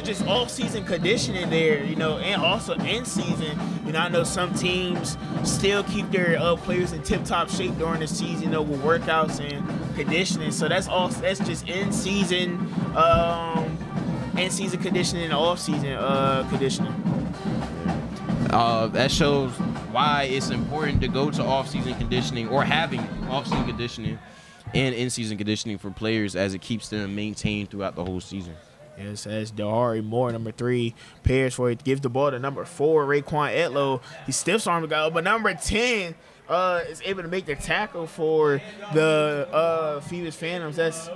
just off-season conditioning there, you know, and also in-season. You know, I know some teams still keep their players in tip-top shape during the season, you know, with workouts and conditioning. So that's just in-season conditioning and off-season conditioning. That shows why it's important to go to off-season conditioning or having off-season conditioning and in-season conditioning for players, as it keeps them maintained throughout the whole season. Yes, as Dahari Moore, number 3, pairs for it, gives the ball to number 4, Raekwon Etlow. He stiffs arm the guy, but number 10 is able to make the tackle for the Phoebus Phantoms. That's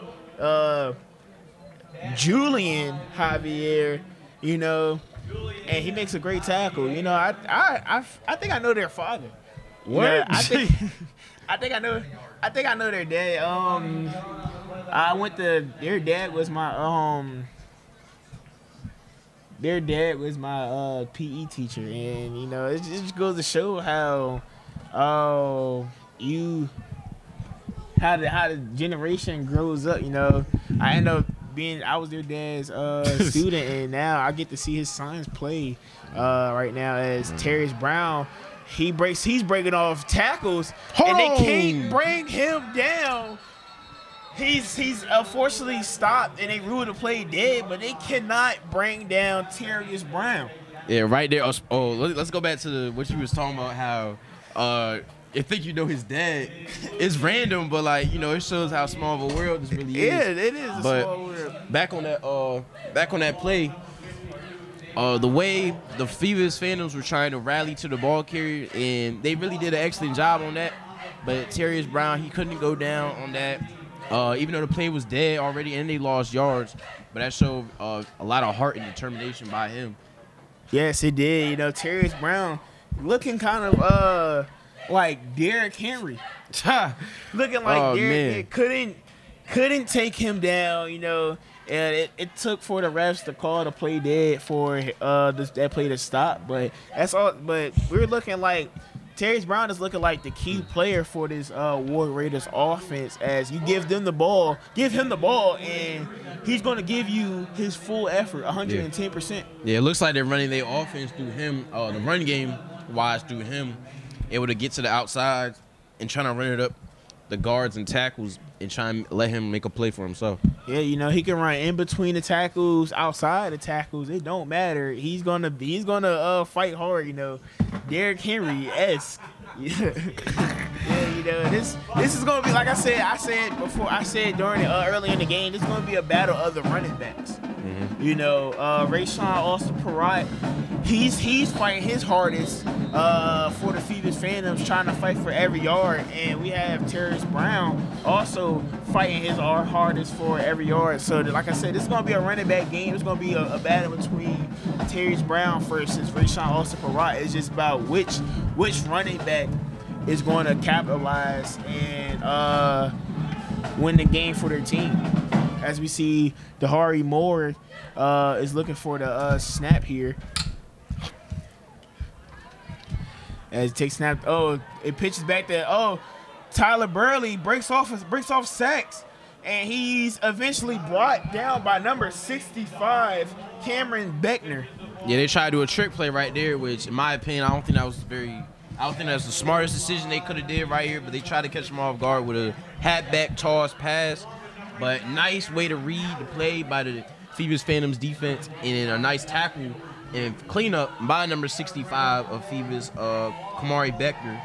Julian Javier, you know, and he makes a great tackle. You know, I think I know their father. What? You know, I think I know their dad. I went to their dad was my PE teacher, and you know, it just goes to show how the generation grows up. You know, I end up being, I was their dad's student, and now I get to see his sons play right now, as Terrius Brown. He's breaking off tackles, and they can't bring him down. He's unfortunately stopped, and they ruled the play dead, but they cannot bring down Terrius Brown. Yeah, right there. Oh, let's go back to what you was talking about, how I think, you know, his dad. It's random, but, like, you know, it shows how small of a world this really is. Yeah, it is a small world. Back on that play, the way the Phoebus Phantoms were trying to rally to the ball carrier, and they really did an excellent job on that. But Terrius Brown, he couldn't go down on that, even though the play was dead already and they lost yards. But that showed a lot of heart and determination by him. Yes, it did. You know, Terrius Brown looking kind of like Derrick Henry. Looking like Derrick couldn't take him down, you know. And it took for the refs to call the play dead for that play to stop. But that's all. But we're looking like Terrius Brown is looking like the key player for this Warwick Raiders offense. As you give him the ball, and he's going to give you his full effort, 110%. Yeah, it looks like they're running their offense through him. The run game wise through him, able to get to the outside and trying to run it up the guards and tackles, and try and let him make a play for himself. Yeah, you know, he can run in between the tackles, outside the tackles. It don't matter. He's gonna fight hard. You know, Derrick Henry-esque. Yeah, you know, this is gonna be, like I said during the, early in the game, this is gonna be a battle of the running backs. Mm-hmm. You know, Rayshawn Austin-Perrett, he's fighting his hardest for the Phoebus Phantoms, trying to fight for every yard. And we have Terrius Brown also fighting his hardest for every yard. So, like I said, this is going to be a running back game. It's going to be a battle between Terrius Brown versus Rayshawn Austin-Perrett. It's just about which running back is going to capitalize and win the game for their team. As we see, Dahari Moore is looking for the snap here. As it takes snap, oh, it pitches back to, oh, Tyler Burley breaks off sacks, and he's eventually brought down by number 65, Cameron Beckner. Yeah, they tried to do a trick play right there, which, in my opinion, I don't think that's the smartest decision they could have did right here. But they tried to catch him off guard with a hatback toss pass. But nice way to read the play by the Phoebus Phantoms defense, and then a nice tackle and cleanup by number 65 of Phoebus, Kamari Beckner.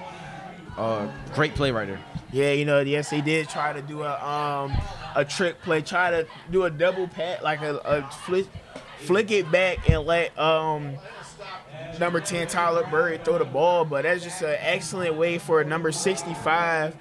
Great play right there. Yeah, you know, yes, they did try to do a trick play, try to do a double pat, like a flick it back and let number 10 Tyler Burry throw the ball. But that's just an excellent way for number 65,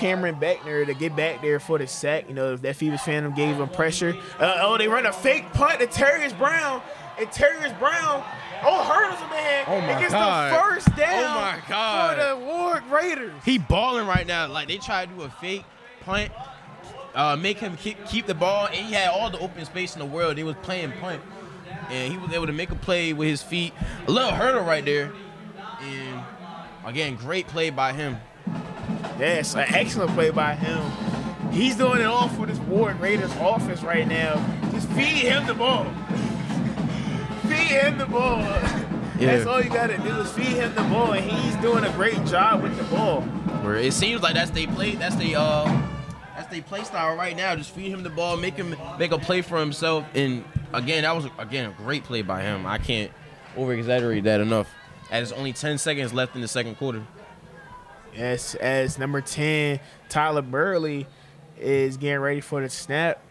Cameron Beckner, to get back there for the sack. You know, if that Phoebus Phantom gave him pressure. Oh, they run a fake punt to Terrius Brown, and Terrius Brown, oh, hurdles him in. Oh my God. It gets the first down. Oh my God. For the Warwick Raiders. He balling right now. Like, they try to do a fake punt, make him keep the ball, and he had all the open space in the world. They was playing punt, and he was able to make a play with his feet. A little hurdle right there, and again, great play by him. Yes, an excellent play by him. He's doing it all for this Warwick Raiders offense right now. Just feed him the ball. Feed him the ball. Yeah. That's all you got to do is feed him the ball, and he's doing a great job with the ball. It seems like that's they play. That's they play style right now. Just feed him the ball, make him make a play for himself. And again, that was a great play by him. I can't over-exaggerate that enough. As it's only 10 seconds left in the second quarter. Yes, as number 10, Tyler Burley is getting ready for the snap.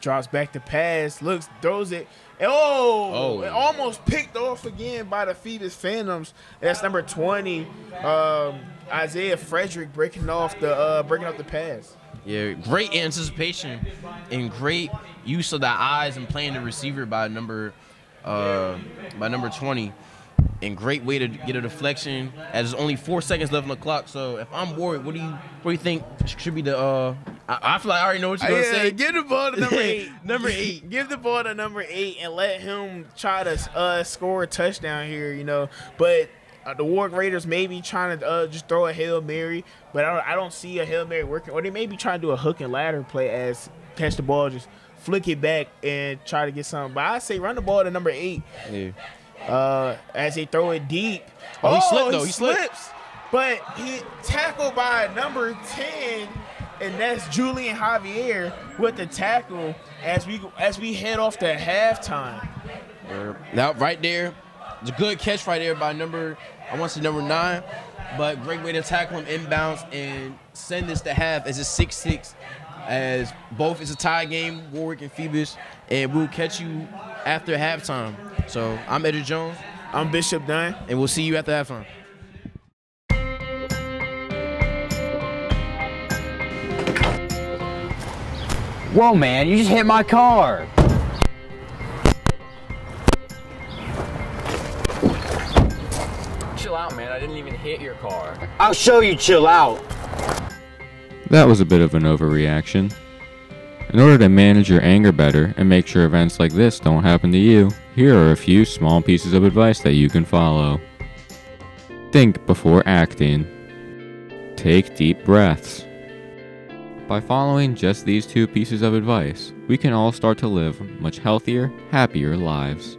Drops back the pass, looks, throws it. Oh, it almost picked off again by the Phoebus Phantoms. That's number 20, Isaiah Frederick breaking off the pass. Yeah, great anticipation and great use of the eyes and playing the receiver by number 20. And great way to get a deflection, as there's only 4 seconds left on the clock. So if I'm worried, what do you think should be the? I feel like I already know what you're gonna say. Give the ball to number 8. Give the ball to number 8 and let him try to score a touchdown here. You know, but the Warwick Raiders may be trying to just throw a Hail Mary, but I don't see a Hail Mary working. Or they may be trying to do a hook and ladder play, as catch the ball, just flick it back, and try to get something. But I say run the ball to number 8. Yeah. As they throw it deep. Oh, he slipped though. He slips. But he tackled by number 10, and that's Julian Javier with the tackle as we head off to halftime. Now right there, it's a good catch right there by number, I want to say number 9, but great way to tackle him inbounds and send this to half as a 6-6. As both is a tie game, Warwick and Phoebus, and we'll catch you after halftime. So I'm Eddie Jones. I'm Bishop Dunn. And we'll see you after halftime. Whoa, man, you just hit my car. Chill out, man. I didn't even hit your car. I'll show you, chill out. That was a bit of an overreaction. In order to manage your anger better and make sure events like this don't happen to you, here are a few small pieces of advice that you can follow. Think before acting. Take deep breaths. By following just these 2 pieces of advice, we can all start to live much healthier, happier lives.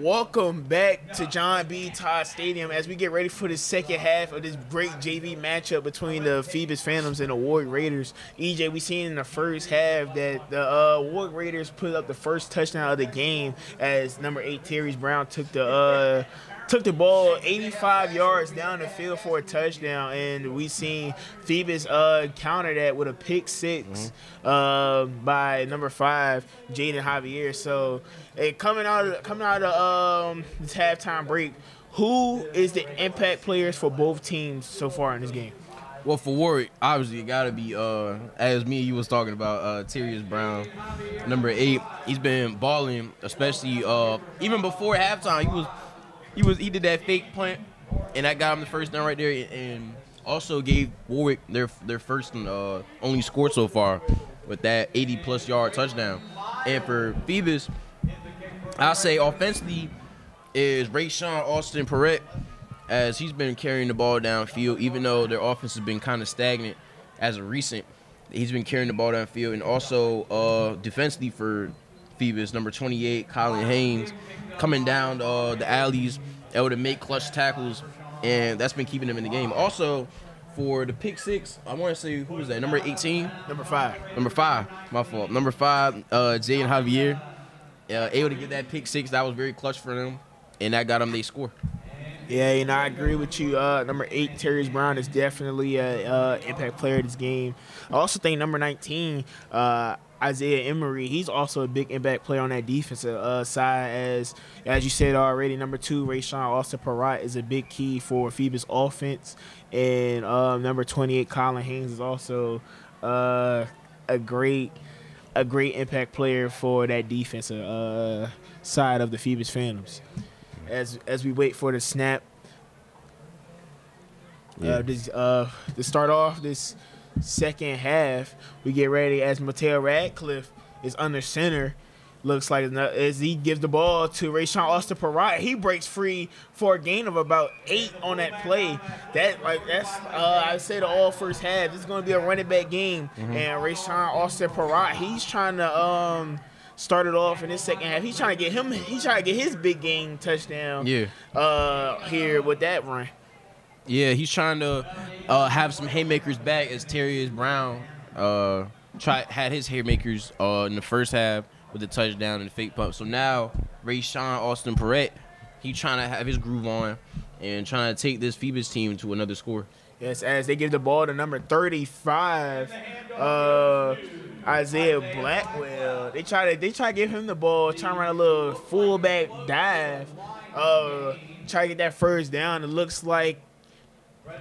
Welcome back to John B. Todd Stadium as we get ready for the second half of this great JV matchup between the Phoebus Phantoms and the Warwick Raiders. EJ, we seen in the first half that the Warwick Raiders put up the first touchdown of the game as number 8 Terrius Brown took the ball 85 yards down the field for a touchdown, and we seen Phoebus counter that with a pick 6 by number 5 Jaden Javier. So, coming out of this halftime break, who is the impact players for both teams so far in this game? Well, for Warwick, obviously it gotta be as me and you was talking about, Terrius Brown, number 8. He's been balling, especially even before halftime. He did that fake punt, and that got him the first down right there, and also gave Warwick their first and only score so far with that 80-plus yard touchdown. And for Phoebus, I say offensively is Rayshawn Austin-Perrett, as he's been carrying the ball downfield, even though their offense has been kind of stagnant as of recent. He's been carrying the ball downfield, and also defensively for Phoebus, number 28, Colin Haynes, coming down the alleys, able to make clutch tackles, and that's been keeping him in the game. Also, for the pick 6, I want to say, who was that, number 18? Number 5. Number 5, my fault. Number 5, Jaden Javier, able to get that pick 6. That was very clutch for them, and that got them they score. Yeah, you know, I agree with you. Number 8, Terrius Brown, is definitely an impact player of this game. I also think number 19, Isaiah Emery, he's also a big impact player on that defensive side. As you said already, number 2, Rayshawn Austin-Perrett is a big key for Phoebus offense. And number 28, Colin Haynes, is also a great impact player for that defensive side of the Phoebus Phantoms. As we wait for the snap, to start off this second half, we get ready as Mateo Radcliffe is under center. Looks like as he gives the ball to Rayshawn Austin-Perrett, he breaks free for a gain of about 8 on that play. I say the all first half. This is going to be a running back game, and Rayshawn Austin-Perrett, he's trying to started off in this second half. He's trying to get him. He's trying to get his big game touchdown. Yeah. Here with that run. Yeah, he's trying to have some haymakers back as Terrius Brown had his haymakers in the first half with the touchdown and the fake pump. So now Rayshawn Austin-Perrett, he's trying to have his groove on and trying to take this Phoebus team to another score. Yes, as they give the ball to number 35, Isaiah Blackwell. They try to give him the ball, try to run a little fullback dive, try to get that first down. It looks like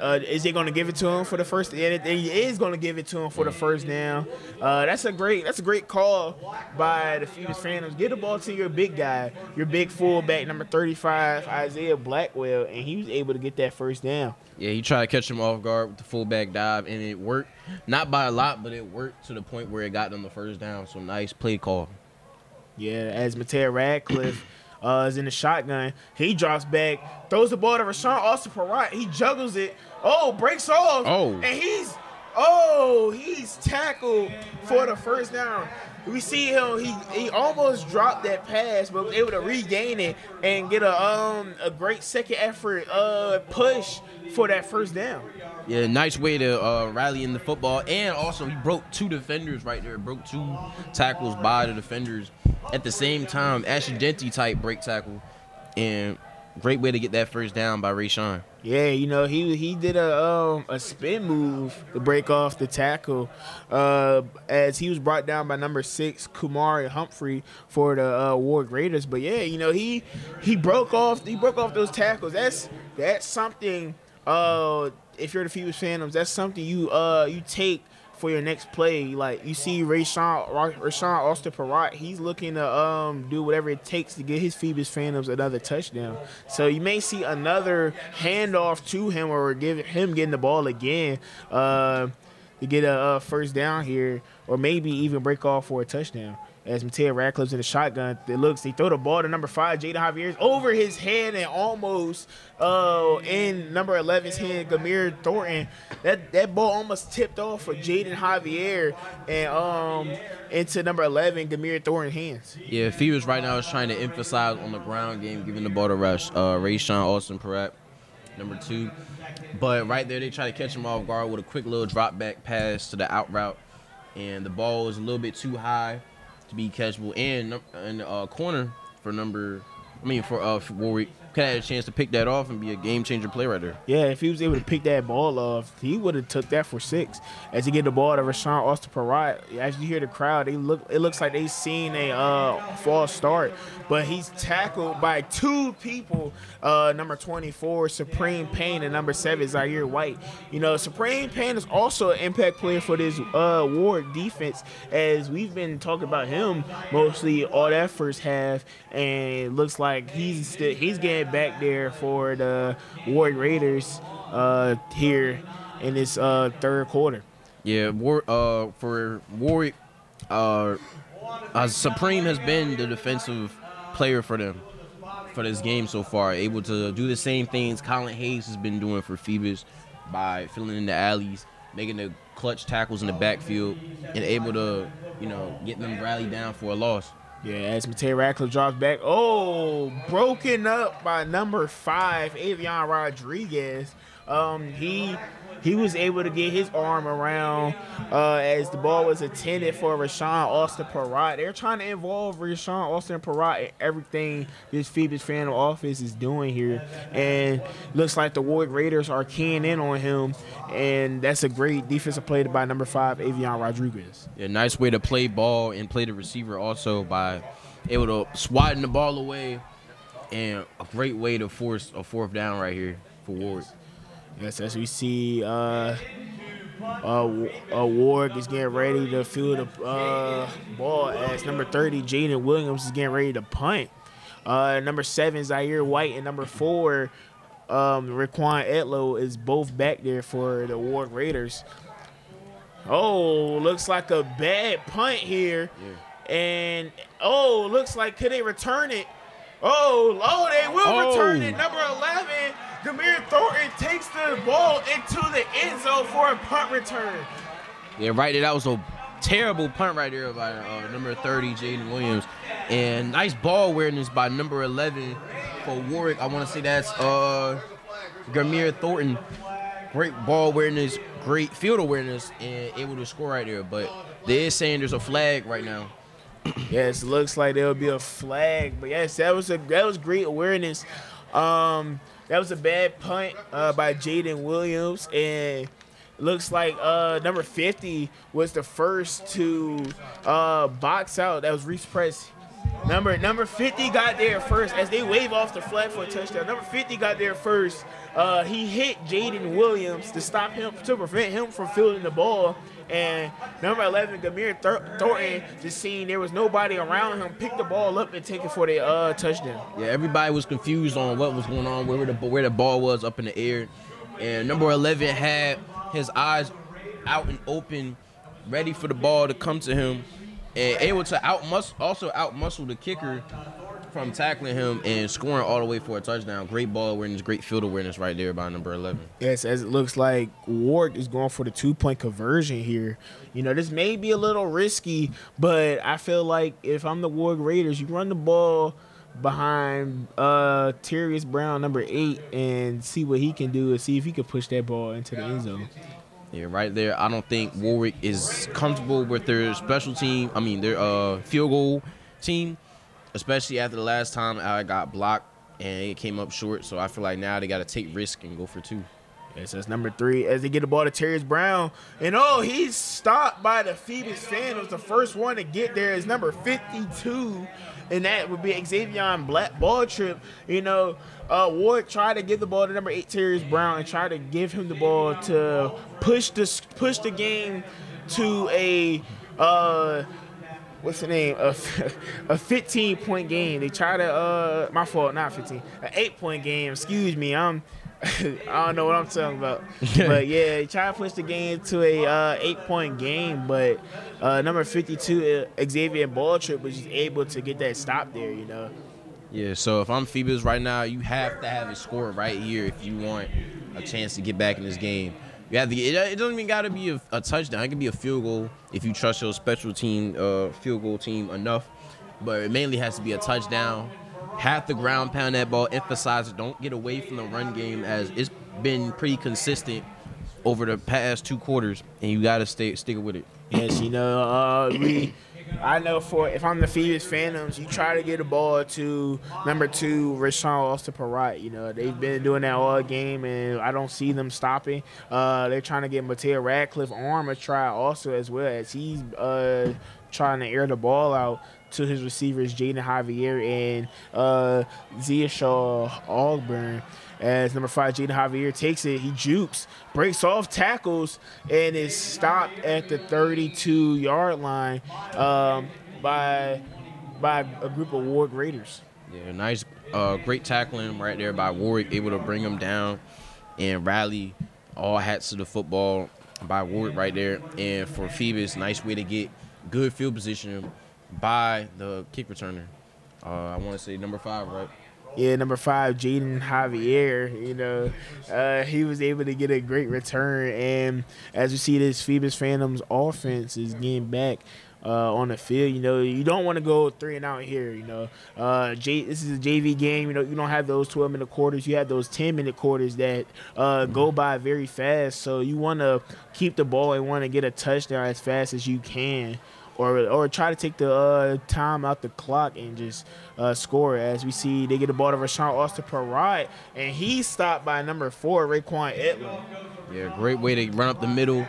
is they going to give it to him for the first? Yeah, he is going to give it to him for the first down. That's a great call by the Phoebus Phantoms. Get the ball to your big guy, your big fullback, number 35, Isaiah Blackwell, and he was able to get that first down. Yeah, he tried to catch him off guard with the fullback dive, and it worked. Not by a lot, but it worked to the point where it got them the first down. So nice play call. Yeah, as Mateo Radcliffe is in the shotgun, he drops back, throws the ball to Rayshawn Austin-Perrett. He juggles it. Oh, breaks off. Oh, and he's tackled for the first down. We see him. He almost dropped that pass, but was able to regain it and get a great second effort push for that first down. Yeah, nice way to rally in the football, and also he broke 2 defenders right there. Broke 2 tackles by the defenders at the same time. Accidentally type break tackle, and great way to get that first down by Rayshawn. Yeah, you know, he did a spin move to break off the tackle as he was brought down by number 6, Kamari Humphrey, for the Warwick Raiders. But yeah, you know, he broke off those tackles. That's something. If you're the Phoebus Phantoms, that's something you you take for your next play. Like, you see Rayshawn Austin-Perrett, he's looking to do whatever it takes to get his Phoebus Phantoms another touchdown. So you may see another handoff to him, or give him getting the ball again to get a first down here, or maybe even break off for a touchdown. As Mateo Radcliffe's in the shotgun, he throw the ball to number 5, Jaden Javier, over his head and almost in number 11's hand, Gamir Thornton. That ball almost tipped off for Jaden Javier and into number 11, Gamir Thornton's hands. Yeah, Phoebus right now is trying to emphasize on the ground game, giving the ball to Rayshawn Austin-Perrett, number 2. But right there, they try to catch him off guard with a quick little drop back pass to the out route, and the ball is a little bit too high to be catchable, and corner for Warwick could have had a chance to pick that off and be a game changer play right there. Yeah, if he was able to pick that ball off, he would have took that for 6. As he get the ball to Rayshawn Austin-Perrett, as you hear the crowd, it looks like they seen a false start, but he's tackled by 2 people, number 24, Supreme Payne, and number 7, Zaire White. You know, Supreme Payne is also an impact player for this Ward defense, as we've been talking about him mostly all that first half, and it looks like he's getting back there for the Warwick Raiders here in this third quarter. Yeah, for Warwick, Supreme has been the defensive player for them for this game so far, able to do the same things Colin Haynes has been doing for Phoebus by filling in the alleys, making the clutch tackles in the backfield, and able to, you know, get them rallied down for a loss. Yeah, as Mateo Radcliffe drops back. Oh, broken up by number 5, Avion Rodriguez. He he was able to get his arm around as the ball was intended for Rayshawn Austin-Perrett. They're trying to involve Rayshawn Austin-Perrett in everything this Phoebus Phantom offense is doing here. And looks like the Warwick Raiders are keying in on him, and that's a great defensive play by number 5, Avion Rodriguez. Yeah, nice way to play ball and play the receiver also by able to swatting the ball away, and a great way to force a fourth down right here for Warwick. Yes, as we see Warwick is getting ready to field the ball as number 30, Jayden Williams, is getting ready to punt. Number 7, Zaire White, and number 4, Raekwon Etlow, is both back there for the Warwick Raiders. Oh, looks like a bad punt here. Yeah. And, oh, looks like could they return it? Oh, they will return it. Number 11, Gamir Thornton, takes the ball into the end zone for a punt return. Yeah, right there. That was a terrible punt right there by number 30, Jayden Williams. And nice ball awareness by number 11 for Warwick. I want to say that's Gamir Thornton. Great ball awareness, great field awareness, and able to score right there. But they is saying there's a flag right now. Yes, looks like there'll be a flag. But yes, that was great awareness. That was a bad punt by Jayden Williams, and looks like number 50 was the first to box out. That was Reese Press. Number 50 got there first as they wave off the flag for a touchdown. Number 50 got there first. He hit Jayden Williams to stop him, to prevent him from fielding the ball. And number 11, Gamir Thornton, just seeing there was nobody around him, picked the ball up and take it for the touchdown. Yeah, everybody was confused on what was going on, where the ball was up in the air. And number 11 had his eyes out and open, ready for the ball to come to him. And able to out-muscle the kicker from tackling him and scoring all the way for a touchdown. Great ball awareness, great field awareness right there by number 11. Yes, as it looks like Ward is going for the two-point conversion here. You know, this may be a little risky, but I feel like if I'm the Ward Raiders, you run the ball behind Terrius Brown, number 8, and see what he can do and see if he can push that ball into the end zone. Yeah, right there. I don't think Warwick is comfortable with their special team. I mean, their field goal team, especially after the last time I got blocked and it came up short. So I feel like now they got to take risk and go for two. Yeah, so it's number 3 as they get the ball to Terrius Brown. And, oh, he's stopped by the Phoebus Phantoms. The first one to get there is number 52, and that would be Xavion Baltrip. You know, Ward tried to give the ball to number 8, Terrius Brown, and tried to give him the ball to push the game to a what's the name? A 15-point game. They tried to my fault, not 15, an 8-point game. Excuse me, I don't know what I'm talking about. But, yeah, try to push the game to a 8-point game. But number 52, Xavier Baltrip, was just able to get that stop there, you know. Yeah, so if I'm Phoebus right now, you have to have a score right here if you want a chance to get back in this game. You have to get, it doesn't even got to be a touchdown. It can be a field goal if you trust your special team, field goal team enough. But it mainly has to be a touchdown. Have to ground pound that ball, emphasize it. Don't get away from the run game, as it's been pretty consistent over the past two quarters, and you got to stick with it. Yes, you know, I know if I'm the Phoebus Phantoms, you try to get the ball to number 2, Rayshawn Austin-Perrett. You know, they've been doing that all game, and I don't see them stopping. They're trying to get Mateo Radcliffe arm a try also, as well as he's trying to air the ball out to his receivers, Jaden Javier and Zia Shaw Ogburn. As number 5, Jaden Javier takes it, he jukes, breaks off tackles, and is stopped at the 32-yard line by a group of Warwick Raiders. Yeah, nice, great tackling right there by Warwick, able to bring him down and rally. All hats to the football by Warwick right there. And for Phoebus, nice way to get good field position by the kick returner. I want to say number 5, right? Yeah, number 5, Jaden Javier. You know, he was able to get a great return. And as you see, this Phoebus Phantoms offense is getting back on the field. You know, you don't want to go 3-and-out here. You know, this is a JV game. You know, you don't have those 12-minute quarters. You have those 10-minute quarters that go by very fast. So you want to keep the ball and want to get a touchdown as fast as you can, or try to take the time out the clock and just score. As we see, they get the ball to Rayshawn Austin-Perrett, and he's stopped by number 4, Raekwon Etlow. Yeah, great way to run up the middle,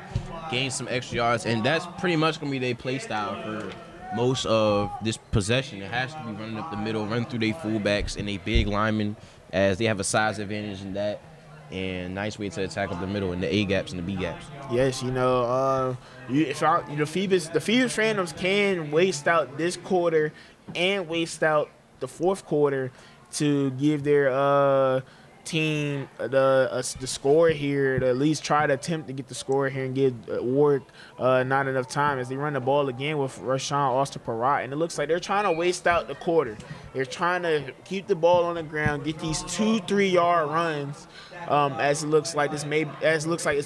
gain some extra yards, and that's pretty much going to be their play style for most of this possession. It has to be running up the middle, run through their fullbacks and their big linemen, as they have a size advantage in that, and nice way to attack up the middle in the A-gaps and the B-gaps. Yes, you know, the Phoebus Phantoms can waste out this quarter and waste out the fourth quarter to give their team the score here, to at least try to attempt to get the score here and give Warwick not enough time, as they run the ball again with Rayshawn Austin-Perrett. And it looks like they're trying to waste out the quarter. They're trying to keep the ball on the ground, get these 2-3-yard runs. As it looks like it's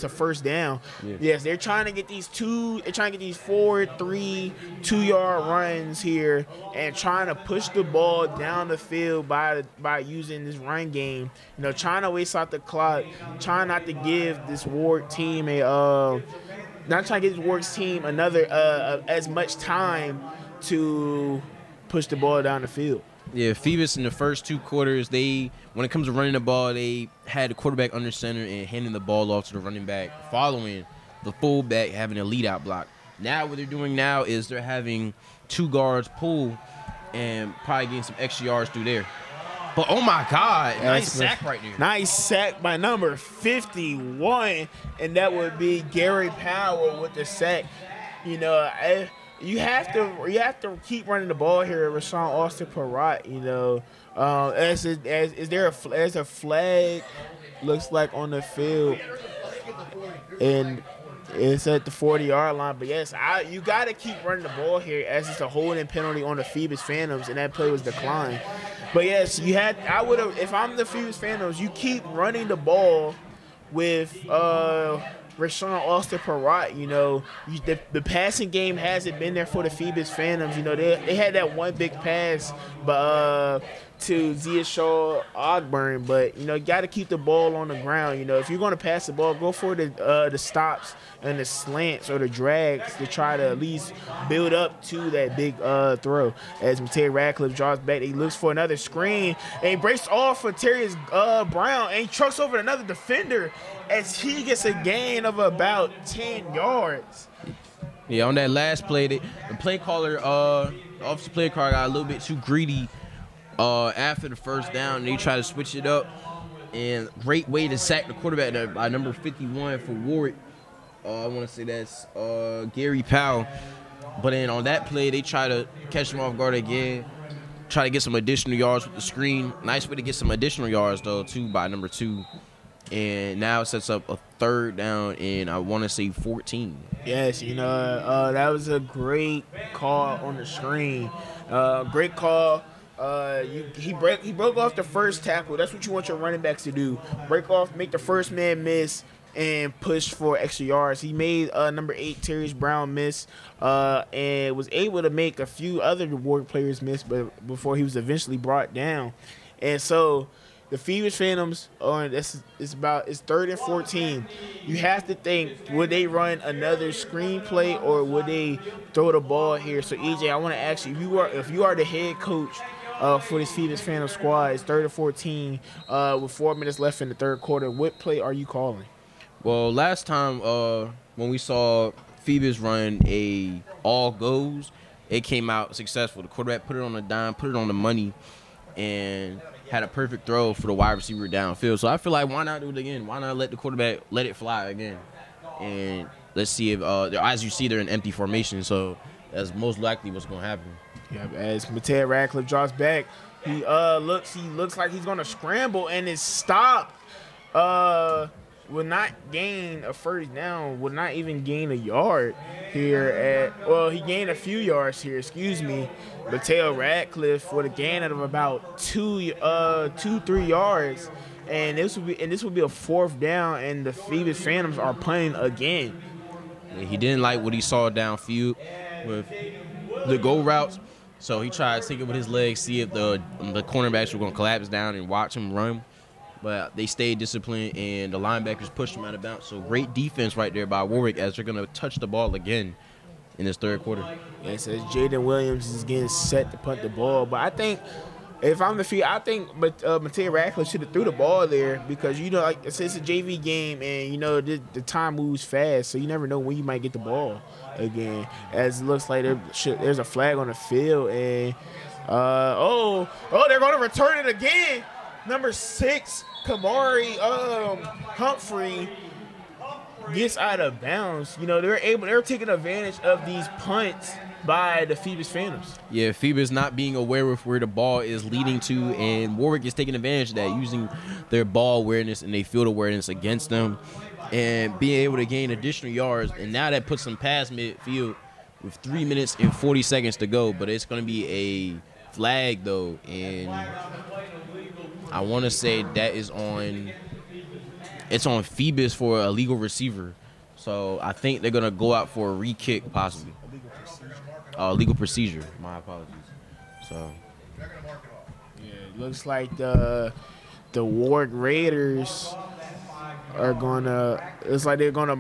a first down. Yeah. Yes, they're trying to get these 4-3-2-yard runs here, and trying to push the ball down the field by using this run game. You know, trying to waste out the clock, trying not to give this Ward team as much time to push the ball down the field. Yeah, Phoebus in the first two quarters, when it comes to running the ball, they had the quarterback under center and handing the ball off to the running back, following the fullback having a leadout block. Now what they're doing now is they're having two guards pull and probably getting some extra yards through there. But, oh, my God, nice sack right there. Nice sack by number 51, and that would be Gary Powell with the sack. You know, You have to keep running the ball here, Rayshawn Austin-Perrett. You know, as a flag looks like on the field, and it's at the 40-yard line. But yes, you got to keep running the ball here, as it's a holding penalty on the Phoebus Phantoms, and that play was declined. But yes, I would have, if I'm the Phoebus Phantoms, you keep running the ball with Rayshawn Austin-Perrett. You know, the passing game hasn't been there for the Phoebus Phantoms. You know, they had that one big pass to Zia Shaw Ogburn, but, you know, you got to keep the ball on the ground. You know, if you're going to pass the ball, go for the stops and the slants or the drags to try to at least build up to that big throw. As Mateo Radcliffe draws back, he looks for another screen, and he breaks off for Terrius Brown, and he trucks over another defender as he gets a gain of about 10 yards. Yeah, on that last play, the play caller, offensive play caller got a little bit too greedy after the first down. They try to switch it up, and great way to sack the quarterback by number 51 for Warwick. I want to say that's Gary Powell. But then on that play, they try to catch him off guard again, try to get some additional yards with the screen. Nice way to get some additional yards, though, too, by number 2. And now it sets up a third down, and I want to say 14. Yes, you know, that was a great call on the screen. Great call. He broke off the first tackle. That's what you want your running backs to do. Break off, make the first man miss, and push for extra yards. He made number 8, Terrius Brown, miss, and was able to make a few other Warwick players miss, but before he was eventually brought down. And so the Phoebus Phantoms, it's 3rd and 14. You have to think, would they run another screenplay, or would they throw the ball here? So EJ, I want to ask you, if you are the head coach for this Phoebus Phantom squad, it's 3rd and 14 with 4 minutes left in the third quarter. What play are you calling? Well, last time when we saw Phoebus run a all goes, it came out successful. The quarterback put it on the dime, put it on the money, and had a perfect throw for the wide receiver downfield. So I feel like, why not do it again? Why not let the quarterback let it fly again? And let's see if as you see, they're in empty formation. So that's most likely what's going to happen. Yeah, as Mateo Radcliffe draws back, he looks like he's going to scramble, and is stopped. Will not gain a first down, will not even gain a yard here well, he gained a few yards here, excuse me. Mateo Radcliffe with a gain of about 2-3 yards. And this will be a 4th down, and the Phoebus Phantoms are playing again. He didn't like what he saw downfield with the go routes, so he tried to take it with his legs, see if the cornerbacks were going to collapse down and watch him run. But they stayed disciplined, and the linebackers pushed him out of bounds. So great defense right there by Warwick as they're going to touch the ball again in this third quarter. Yeah, so Jayden Williams is getting set to punt the ball. But I think if I'm the field, I think Mateo Radcliffe should have threw the ball there because, you know, like, it's a JV game, and, you know, the time moves fast, so you never know when you might get the ball again. As it looks like there's a flag on the field, and they're going to return it again. Number 6, Kamari Humphrey gets out of bounds. You know, they're taking advantage of these punts by the Phoebus Phantoms. Yeah, Phoebus not being aware of where the ball is leading to, and Warwick is taking advantage of that, using their ball awareness and their field awareness against them and being able to gain additional yards. And now that puts them past midfield with 3 minutes and 40 seconds to go, but it's going to be a flag, though, and I want to say that is on Phoebus for a legal receiver. So I think they're going to go out for a re-kick possibly. Legal procedure. My apologies. So yeah, it looks like the Warwick Raiders are gonna. It's like they're gonna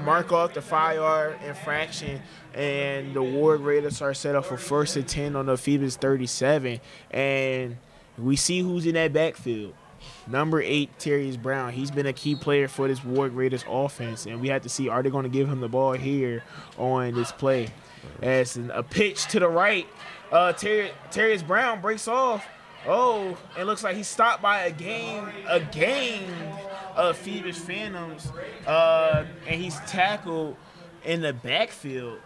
mark off the 5-yard infraction, and the Warwick Raiders are set up for 1st and 10 on the Phoebus 37, and we see who's in that backfield. Number 8, Terrius Brown. He's been a key player for this Warwick Raiders offense, and we have to see, are they going to give him the ball here on this play? As a pitch to the right, Terrius Brown breaks off. Oh, it looks like he's stopped by a gang of Phoebus Phantoms, and he's tackled in the backfield.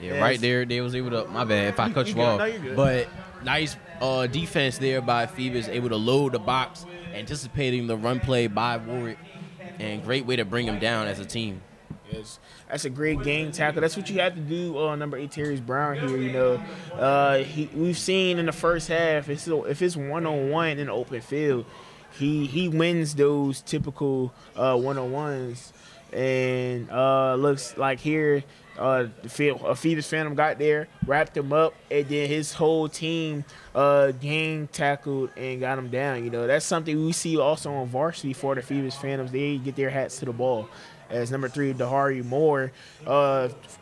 Yeah, yes. Right there, they was able to, my bad if I cut you off, no, but nice defense there by Phoebus, able to load the box, anticipating the run play by Warwick, and great way to bring him down as a team. Yes, that's a great game tackle. That's what you have to do on number 8, Terrius Brown here, you know. We've seen in the first half, if it's one-on-one in open field, he wins those typical one-on-ones. And looks like here a Phoebus Phantom got there, wrapped him up, and then his whole team gang tackled and got him down. You know, that's something we see also on varsity for the Phoebus Phantoms. They get their hats to the ball. As number 3, Dahari Moore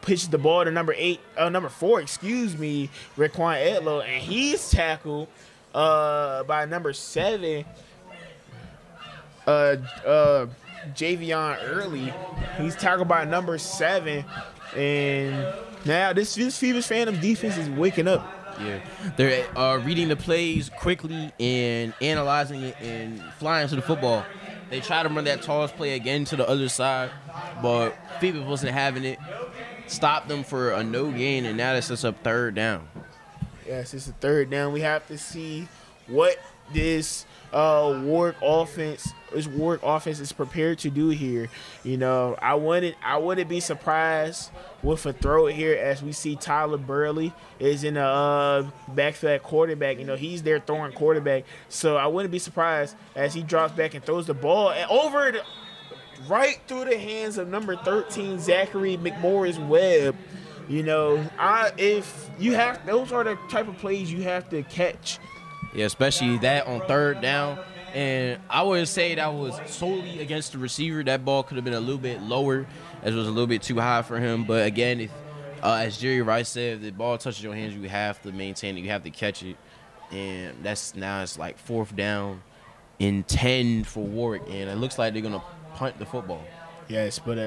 pitches the ball to number four, Raekwon Etlow, and he's tackled by number 7. Xavion early. He's tackled by number 7, and now this Phoebus Phantom defense is waking up. Yeah, they're reading the plays quickly and analyzing it and flying to the football. They try to run that toss play again to the other side, but Phoebus wasn't having it. Stopped them for a no gain, and now that's just a 3rd down. Yes, it's a 3rd down. We have to see what this Warwick offense is prepared to do here. You know, I wouldn't be surprised with a throw here, as we see Tyler Burley is in the backfield quarterback. You know, he's there throwing quarterback, so I wouldn't be surprised as he drops back and throws the ball and over right through the hands of number 13, Zachary McMorris-Webb. You know, those are the type of plays you have to catch. Yeah, especially that on 3rd down. And I would say that was solely against the receiver. That ball could have been a little bit lower, as it was a little bit too high for him. But again, if, as Jerry Rice said, if the ball touches your hands, you have to maintain it. You have to catch it. And that's, now it's like 4th down and 10 for Warwick. And it looks like they're going to punt the football. Yes, but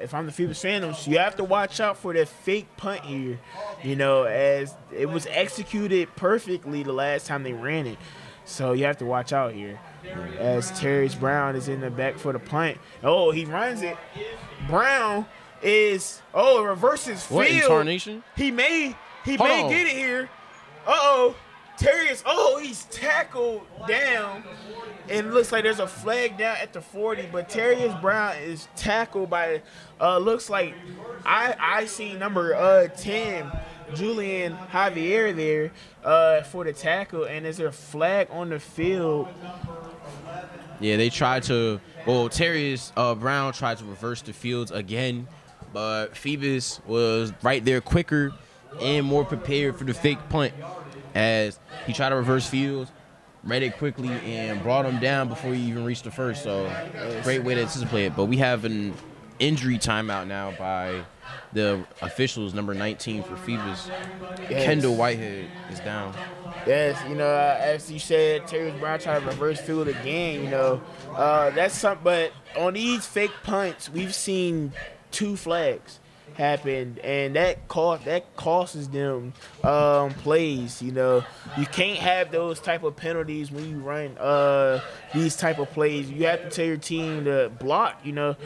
if I'm the Phoebus Phantoms, you have to watch out for that fake punt here, you know, as it was executed perfectly the last time they ran it. So you have to watch out here, as Terrius Brown is in the back for the punt. Oh, he runs it. Brown is, oh, reverses field. What incarnation? He may get it here. Uh-oh. Terrius, oh, he's tackled down, and it looks like there's a flag down at the 40, but Terrius Brown is tackled by, looks like I see number 10, Julian Javier there for the tackle, and there's a flag on the field. Yeah, Terrius Brown tried to reverse the fields again, but Phoebus was right there quicker and more prepared for the fake punt as he tried to reverse fields, read it quickly, and brought him down before he even reached the first. So great way to anticipate it. But we have an injury timeout now by the officials, number 19 for Phoebus. Yes. Kendall Whitehead is down. Yes, you know, as you said, Terrius Brown tried to reverse field again, you know. That's something, but on these fake punts, we've seen two flags happen, and that costs them plays. You know, you can't have those type of penalties when you run these type of plays. You have to tell your team to block. You know,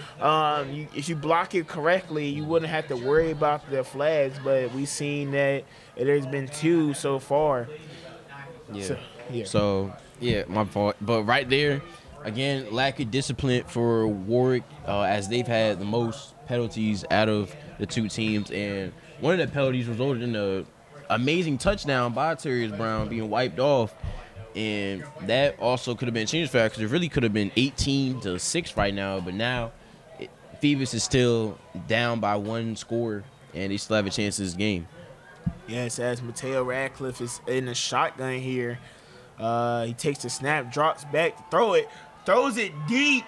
if you block it correctly, you wouldn't have to worry about the flags. But we've seen that there's been two so far. Yeah. So yeah, my fault. But right there, again, lack of discipline for Warwick, as they've had the most penalties out of the two teams, and one of the penalties resulted in an amazing touchdown by Terrius Brown being wiped off, and that also could have been changed fact because it really could have been 18-6 right now. But now Phoebus is still down by one score, and they still have a chance in this game. Yes, as Mateo Radcliffe is in the shotgun here, he takes the snap, drops back, throws it deep.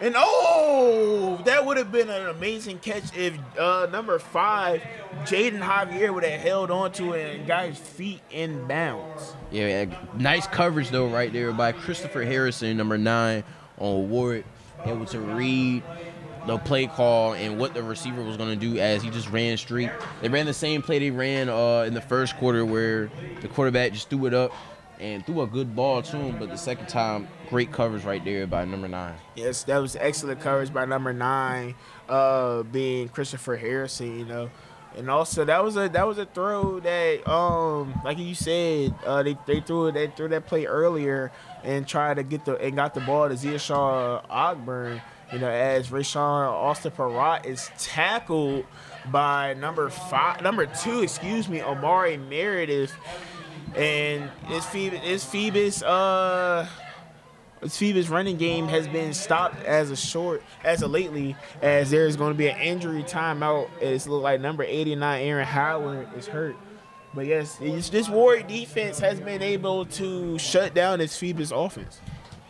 And, oh, that would have been an amazing catch if number 5, Jaden Javier, would have held on to it and got his feet in bounds. Yeah, nice coverage, though, right there by Christopher Harrison, number 9, on Warwick, able to read the play call and what the receiver was going to do as he just ran straight. They ran the same play they ran in the first quarter where the quarterback just threw it up and threw a good ball to him, but the second time, great coverage right there by number 9. Yes, that was excellent coverage by number 9, being Christopher Harrison, you know. And also that was a throw that, like you said, they threw that play earlier and tried to got the ball to Zia Shaw Ogburn, you know, as Rayshawn Austin-Perrett is tackled by number two, Omari Meredith. And Phoebus' running game has been stopped lately, as there's going to be an injury timeout. It's look like number 89, Aaron Howard, is hurt. But yes, this Warwick defense has been able to shut down this Phoebus offense.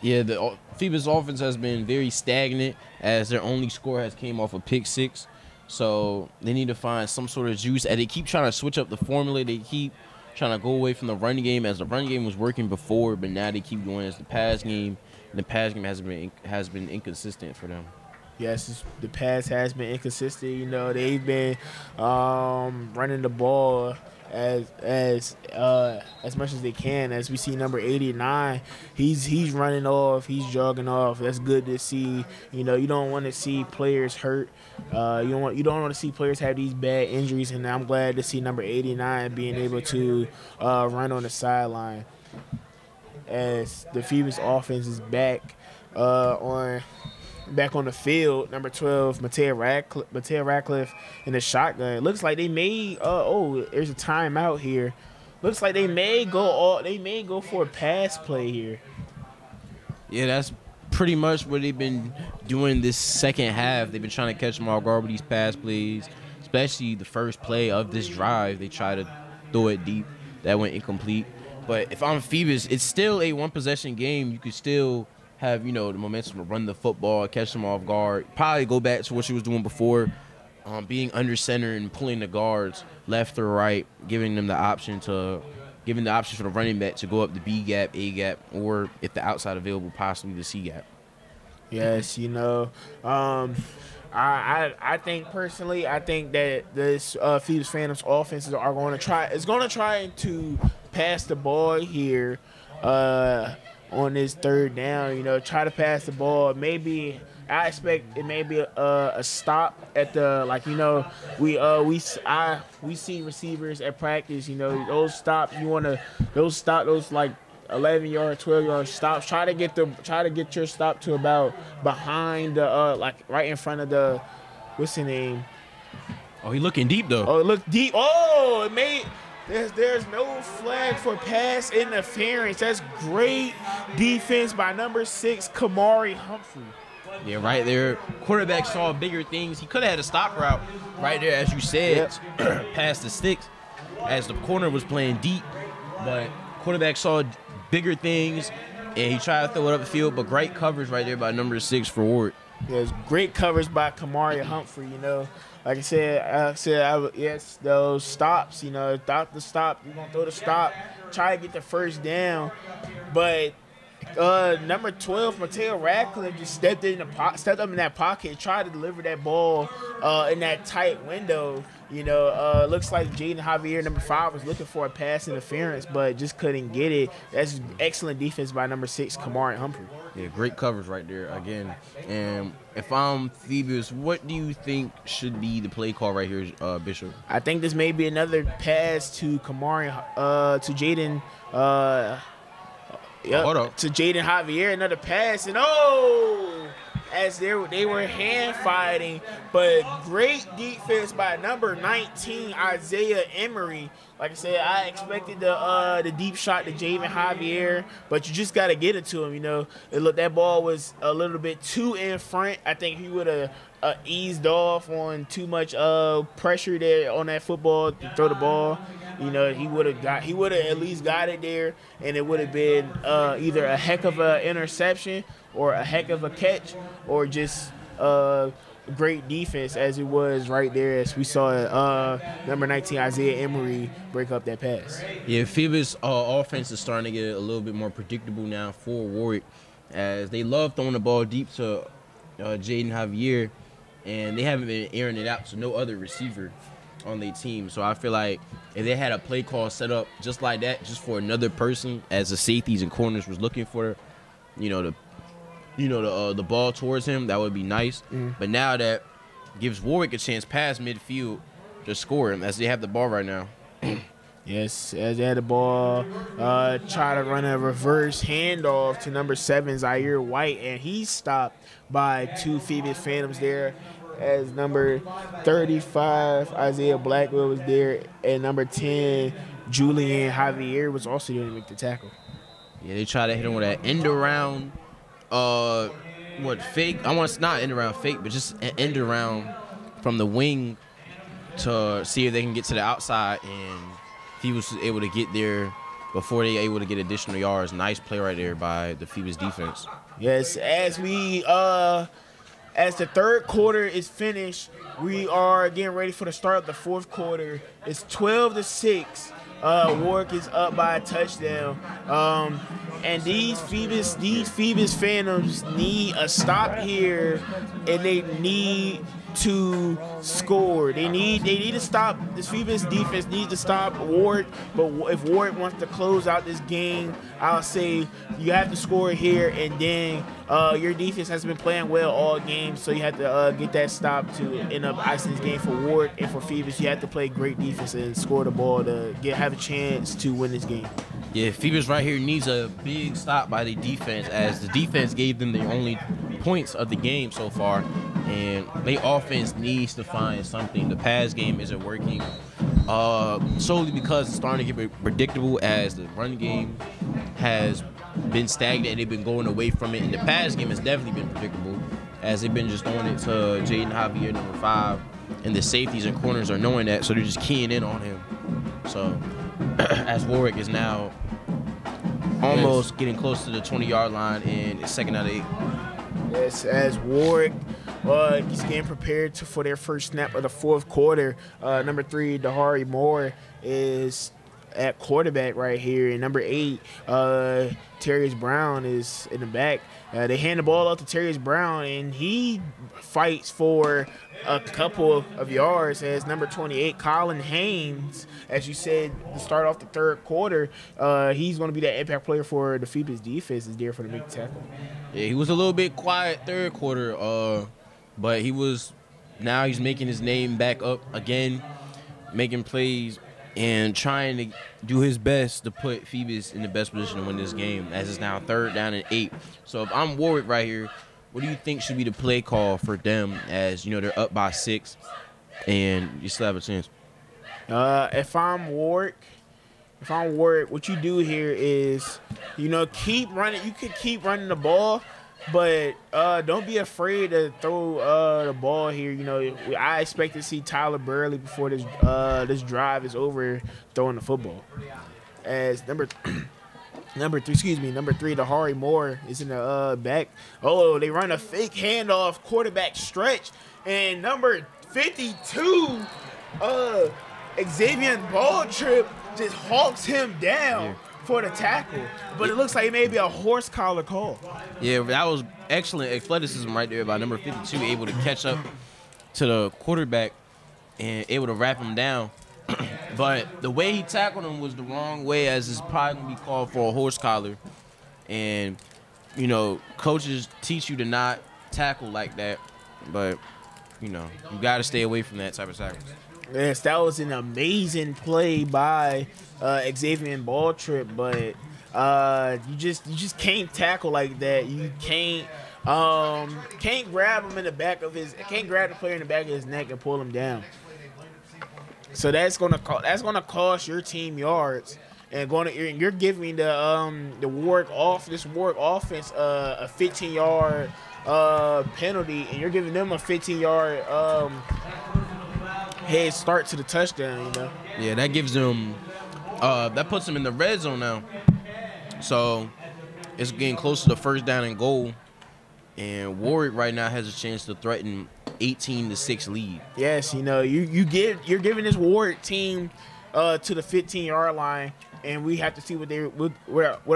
Yeah, the Phoebus offense has been very stagnant, as their only score has came off a pick six. So they need to find some sort of juice, and they keep trying to switch up the formula. They keep trying to go away from the running game, as the running game was working before, but now they keep going as the pass game. And the pass game has been inconsistent for them. Yes, the pass has been inconsistent. You know, they've been running the ball as much as they can. As we see number 89, he's running off, he's jogging off. That's good to see. You know, you don't want to see players hurt. You don't want to see players have these bad injuries, and I'm glad to see number 89 being able to run on the sideline, as the Phoebus offense is back on the field. Number 12, Mateo Radcliffe in the shotgun. Looks like they may there's a timeout here. Looks like they may go for a pass play here. Yeah, that's pretty much what they've been doing this second half. They've been trying to catch them off guard with these pass plays, especially the first play of this drive. They tried to throw it deep. That went incomplete. But if I'm Phoebus, it's still a one-possession game. You could still have, you know, the momentum to run the football, catch them off guard, probably go back to what she was doing before, being under center and pulling the guards left or right, giving the option for the running back to go up the B gap, A gap, or if the outside available, possibly the C gap. Yes, you know, I think that this Phoebus Phantoms offenses are going to try. It's going to try to pass the ball here. On this third down, you know, try to pass the ball. Maybe I expect it may be a stop at the, like, you know, we see receivers at practice, you know, those like 11-yard, 12-yard stops. Try to get your stop to about behind the like right in front of the, what's his name? Oh, he looking deep though. Oh, look deep. Oh, it made. There's no flag for pass interference. That's great defense by number 6, Kamari Humphrey. Yeah, right there. Quarterback saw bigger things. He could have had a stop route right there, as you said, yep. past the sticks, as the corner was playing deep. But quarterback saw bigger things, and he tried to throw it up the field. But great coverage right there by number 6 for Ward. Yeah, it was great coverage by Kamari Humphrey. You know, like I said, yes, those stops. You know, stop the stop. You're gonna throw the stop. Try to get the first down, but. Number 12, Mateo Radcliffe just stepped up in that pocket, tried to deliver that ball in that tight window. You know, looks like Jaden Javier, number 5, was looking for a pass interference, but just couldn't get it. That's excellent defense by number 6, Kamari Humphrey. Yeah, great coverage right there again. And if I'm Phoebus, what do you think should be the play call right here, Bishop? I think this may be another pass to Jaden. Yep, to Jaden Javier, another pass, and oh, as they were hand fighting, but great defense by number 19, Isaiah Emery. Like I said, I expected the deep shot to Jaden Javier, but you just got to get it to him. You know, that ball was a little bit too in front. I think he would have eased off on too much pressure there on that football to throw the ball. You know, he would have at least got it there, and it would have been either a heck of an interception or a heck of a catch, or just great defense as it was right there, as we saw number 19 Isaiah Emery break up that pass. Yeah, Phoebus offense is starting to get a little bit more predictable now for Warwick, as they love throwing the ball deep to Jaden Javier, and they haven't been airing it out to no other receiver on their team. So I feel like if they had a play call set up just like that, just for another person, as the safeties and corners was looking for, the ball towards him, that would be nice. But now that gives Warwick a chance past midfield to score, as they have the ball right now. Yes, as they had the ball, try to run a reverse handoff to number 7 Zaire White, and he's stopped by 2 Phoebus Phantoms there, as number 35 Isaiah Blackwell was there, and number 10 Julian Javier was also there to make the tackle. Yeah, they try to hit him with that end around, just an end around from the wing to see if they can get to the outside, and if he was able to get there before they able to get additional yards. Nice play right there by the Phoebus defense. Yes, as the third quarter is finished, we are getting ready for the start of the fourth quarter. It's 12-6. Warwick is up by a touchdown. And these Phoebus Phantoms need a stop here, and they need to score. They need to stop. This Phoebus defense needs to stop Warwick. But if Warwick wants to close out this game, I'll say you have to score here, and then your defense has been playing well all game, so you have to get that stop to end up icing this game for Warwick. And for Phoebus, you have to play great defense and score the ball to have a chance to win this game. Yeah, Phoebus right here needs a big stop by the defense, as the defense gave them the only points of the game so far, and their offense needs to find something. The pass game isn't working solely because it's starting to get predictable, as the run game has been stagnant and they've been going away from it, and the pass game has definitely been predictable, as they've been just throwing it to Jaden Javier, number 5, and the safeties and corners are knowing that, so they're just keying in on him. So as Warwick is now almost getting close to the 20-yard line, and it's 2nd and 8. Yes, as Warwick is getting prepared for their first snap of the fourth quarter. Number 3, Dahari Moore is at quarterback right here, and number 8, Terrius Brown is in the back. They hand the ball out to Terrius Brown, and he fights for a couple of yards, as number 28, Colin Haynes, as you said, to start off the third quarter, he's going to be that impact player for the Phoebus defense, is there for the big tackle. Yeah, he was a little bit quiet third quarter, but now he's making his name back up again, making plays and trying to do his best to put Phoebus in the best position to win this game, as it's now 3rd down and 8. So if I'm Warwick right here, what do you think should be the play call for them, as, you know, they're up by 6 and you still have a chance? If I'm Warwick, what you do here is, you know, keep running. You could keep running the ball, But don't be afraid to throw the ball here. You know, I expect to see Tyler Burley before this this drive is over throwing the football. As number three, Dahari Moore is in the back. Oh, they run a fake handoff, quarterback stretch, and number 52, Xavion Baltrip just hawks him down. Yeah. For the tackle, but it looks like it may be a horse collar call. Yeah, that was excellent athleticism right there by number 52, able to catch up to the quarterback and able to wrap him down. But the way he tackled him was the wrong way, as it's probably going to be called for a horse collar. And, you know, coaches teach you to not tackle like that, but, you know, you got to stay away from that type of tackle. Yes, that was an amazing play by Xavion Baltrip, but you just can't tackle like that. You can't grab him in the back of his neck and pull him down. So that's gonna cost your team yards, and you're giving the Warwick offense a 15-yard penalty, and you're giving them a 15-yard head start to the touchdown, you know. Yeah, that gives them, that puts them in the red zone now. So it's getting close to the first down and goal, and Warwick right now has a chance to threaten 18-6 lead. Yes, you know, you're giving this Warwick team to the 15-yard line, and we have to see what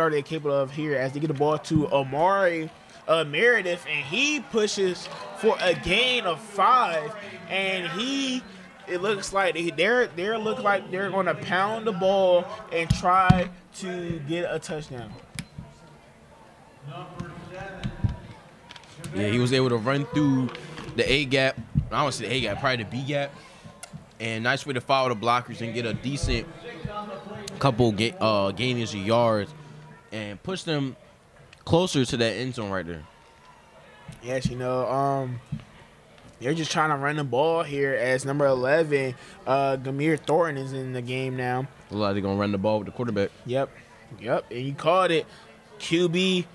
are they capable of here as they get the ball to Omari Meredith, and he pushes for a gain of 5, and he. It looks like they're going to pound the ball and try to get a touchdown. Yeah, he was able to run through the A gap. I don't want to say the A gap, probably the B gap. And nice way to follow the blockers and get a decent couple gainers of yards and push them closer to that end zone right there. Yes, you know, they're just trying to run the ball here as number 11, Gamir Thornton, is in the game now. Looks like they're going to run the ball with the quarterback. Yep. Yep. And you called it. QB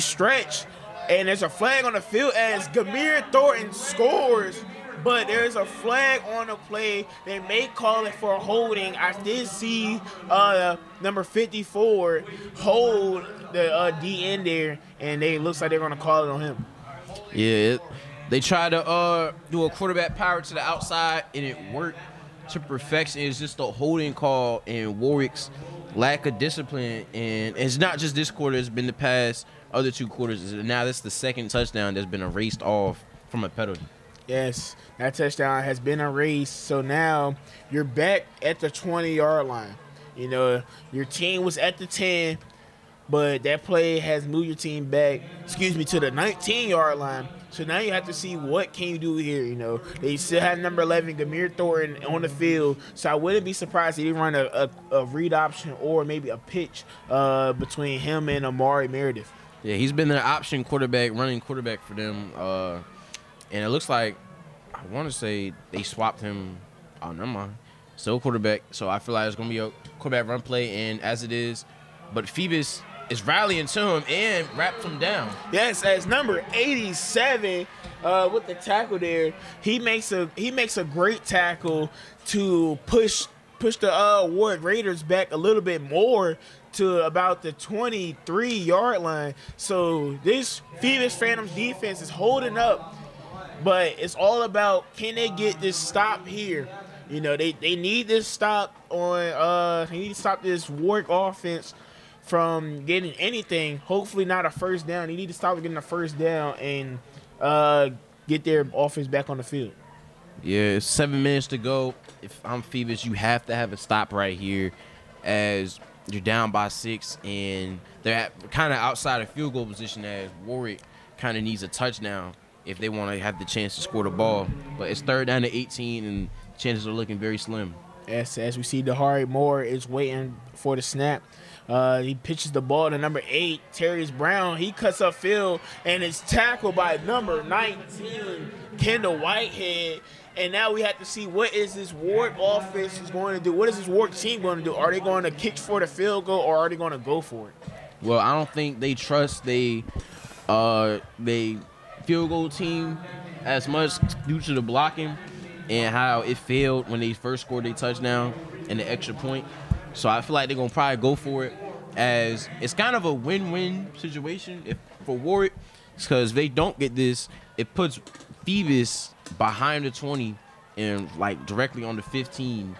stretch. And there's a flag on the field as Gamir Thornton scores, but there's a flag on the play. They may call it for a holding. I did see number 54 hold the DN there, and it looks like they're going to call it on him. Yeah, they tried to do a quarterback power to the outside, and it worked to perfection. It's just the holding call and Warwick's lack of discipline. And it's not just this quarter. It's been the past other two quarters. Now that's the second touchdown that's been erased off from a penalty. Yes, that touchdown has been erased. So now you're back at the 20-yard line. You know, your team was at the 10, but that play has moved your team back, excuse me, to the 19-yard line. So now you have to see what can you do here, you know. They still have number 11, Gamir Thornton, on the field. So I wouldn't be surprised if they run a read option or maybe a pitch between him and Omari Meredith. Yeah, he's been their option quarterback, running quarterback for them. And it looks like, I want to say they swapped him. Oh, never mind. Still quarterback. So I feel like it's going to be a quarterback run play, and as it is. But Phoebus is rallying to him and wraps him down. Yes, as number 87 with the tackle there, he makes a great tackle to push the Warwick Raiders back a little bit more to about the 23-yard line. So this Phoebus Phantoms defense is holding up, but it's all about, can they get this stop here? You know, they need this stop on they need to stop this Warwick offense from getting anything, hopefully not a first down. They need to stop getting a first down and get their offense back on the field. Yeah, it's 7 minutes to go. If I'm Phoebus, you have to have a stop right here as you're down by 6, and they're kind of outside of field goal position as Warwick kind of needs a touchdown if they want to have the chance to score the ball. But it's third down to 18, and chances are looking very slim. As we see, Dahari Moore is waiting for the snap. He pitches the ball to number 8, Terrius Brown. He cuts upfield and is tackled by number 19, Kendall Whitehead. And now we have to see, what is this Warwick offense is going to do? What is this Warwick team going to do? Are they going to kick for the field goal, or are they going to go for it? Well, I don't think they trust they They field goal team as much due to the blocking and how it failed when they first scored their touchdown and the extra point. So I feel like they're going to probably go for it, as it's kind of a win-win situation for Warwick, because if they don't get this, it puts Phoebus behind the 20 and like directly on the 15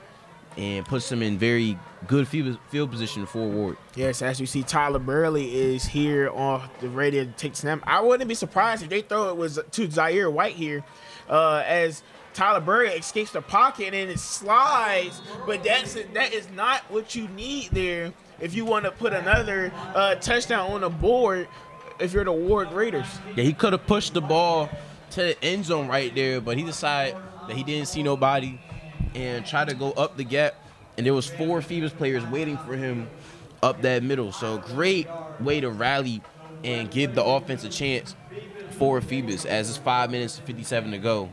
and puts them in very good field position for Warwick. Yes, as you see, Tyler Burley is here on the radio to take snap. I wouldn't be surprised if they throw it was to Zaire White here, as Tyler Burley escapes the pocket and it slides, but that is not what you need there if you want to put another touchdown on the board if you're the Warwick Raiders. Yeah, he could have pushed the ball to the end zone right there, but he decided that he didn't see nobody and tried to go up the gap, and there was 4 Phoebus players waiting for him up that middle. So great way to rally and give the offense a chance for Phoebus, as it's 5:57 to go.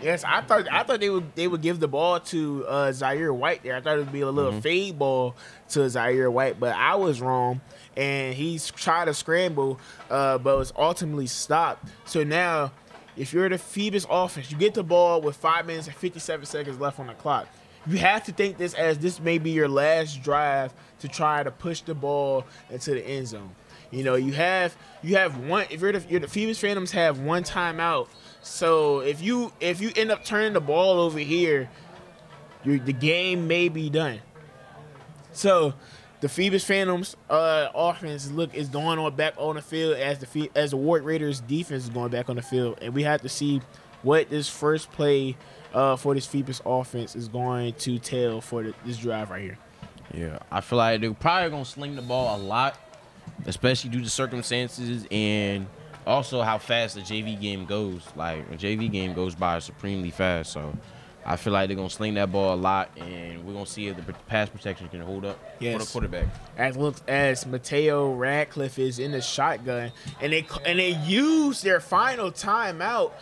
Yes, I thought they would give the ball to Zaire White there. I thought it would be a little fade ball to Zaire White, but I was wrong, and he tried to scramble, but was ultimately stopped. So now, if you're the Phoebus offense, you get the ball with 5:57 left on the clock. You have to think this as this may be your last drive to try to push the ball into the end zone. You know, you have one. If you're the Phoebus Phantoms, have one timeout. So if you end up turning the ball over here, the game may be done. So the Phoebus Phantoms offense is going on back on the field as the Warwick Raiders defense is going back on the field, and we have to see what this first play for this Phoebus offense is going to tell for this drive right here. Yeah, I feel like they're probably gonna sling the ball a lot, especially due to circumstances and also how fast the JV game goes. Like, the JV game goes by supremely fast, so I feel like they're going to sling that ball a lot, and we're going to see if the pass protection can hold up for the quarterback. As Mateo Radcliffe is in the shotgun, and they use their final timeout.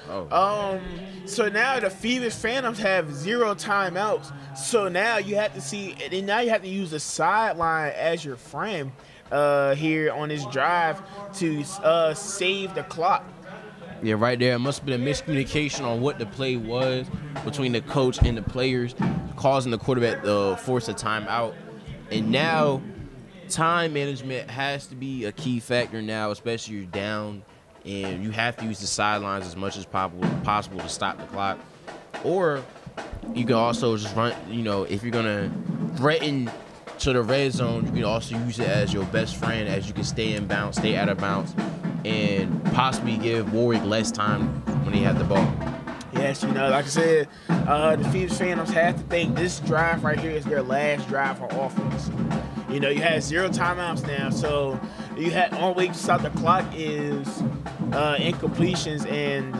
So now the Phoebus Phantoms have 0 timeouts. So now you have to see, and now you have to use the sideline as your frame here on this drive to save the clock. Yeah, right there. It must have been a miscommunication on what the play was between the coach and the players, causing the quarterback to force a timeout. And now time management has to be a key factor now, especially you're down, and you have to use the sidelines as much as possible to stop the clock. Or you can also just run, you know, if you're going to threaten to the red zone, you can also use it as your best friend, as you can stay in bounds, stay out of bounds, and possibly give Warwick less time when he had the ball. Yes, you know, like I said, the Phoebus Phantoms have to think this drive right here is their last drive for offense. You know, you have 0 timeouts now, so you had only way to stop the clock is incompletions and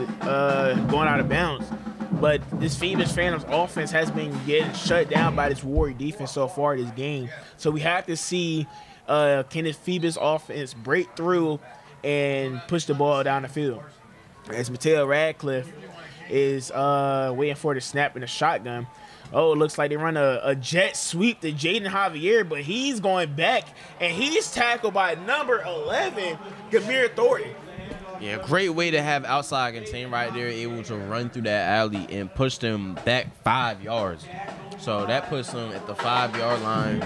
going out of bounds. But this Phoebus Phantoms offense has been getting shut down by this Warwick defense so far this game. So we have to see, can this Phoebus offense break through and push the ball down the field? As Mateo Radcliffe is waiting for the snap in the shotgun. Oh, it looks like they run a jet sweep to Jaden Javier, but he's going back, and he's tackled by number 11, Gamir Thornton. Yeah, great way to have outside contain right there, able to run through that alley and push them back 5 yards. So that puts them at the 5-yard line,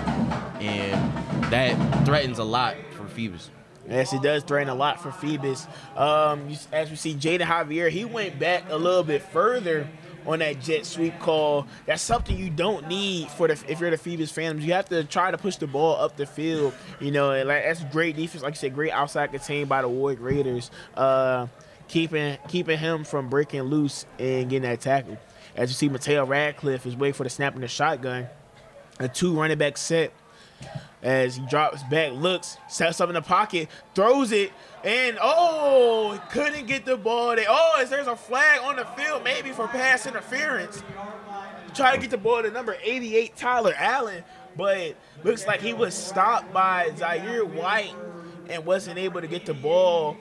and that threatens a lot for Phoebus. Yes, it does threaten a lot for Phoebus. As we see, Jaden Javier, he went back a little bit further on that jet sweep call. That's something you don't need for if you're the Phoebus Phantoms. You have to try to push the ball up the field. You know, and that's great defense. Like I said, great outside contained by the Warwick Raiders, keeping him from breaking loose and getting that tackle. As you see, Mateo Radcliffe is waiting for the snap in the shotgun. A 2 running back set. As he drops back, looks, sets up in the pocket, throws it, and oh, couldn't get the ball there. Oh, as there's a flag on the field, maybe for pass interference. Try to get the ball to number 88, Tyler Allen, but looks like he was stopped by Zaire White and wasn't able to get the ball.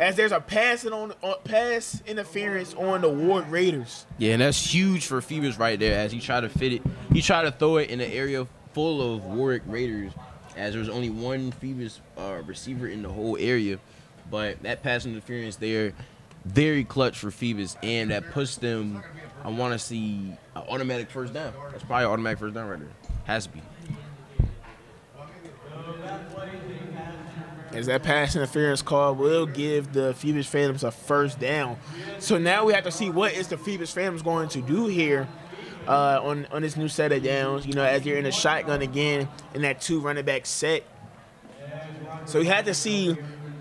As there's a pass interference on the Warwick Raiders. Yeah, and that's huge for Phoebus right there. As he tried to throw it in the area full of Warwick Raiders as there was only one Phoebus receiver in the whole area. But that pass interference there, very clutch for Phoebus, and that pushed them, I want to see an automatic first down. That's probably an automatic first down right there. Has to be. As that pass interference call will give the Phoebus Phantoms a first down. So now we have to see what is the Phoebus Phantoms going to do here on this new set of downs, you know, as they're in a shotgun again in that two running back set. So we had to see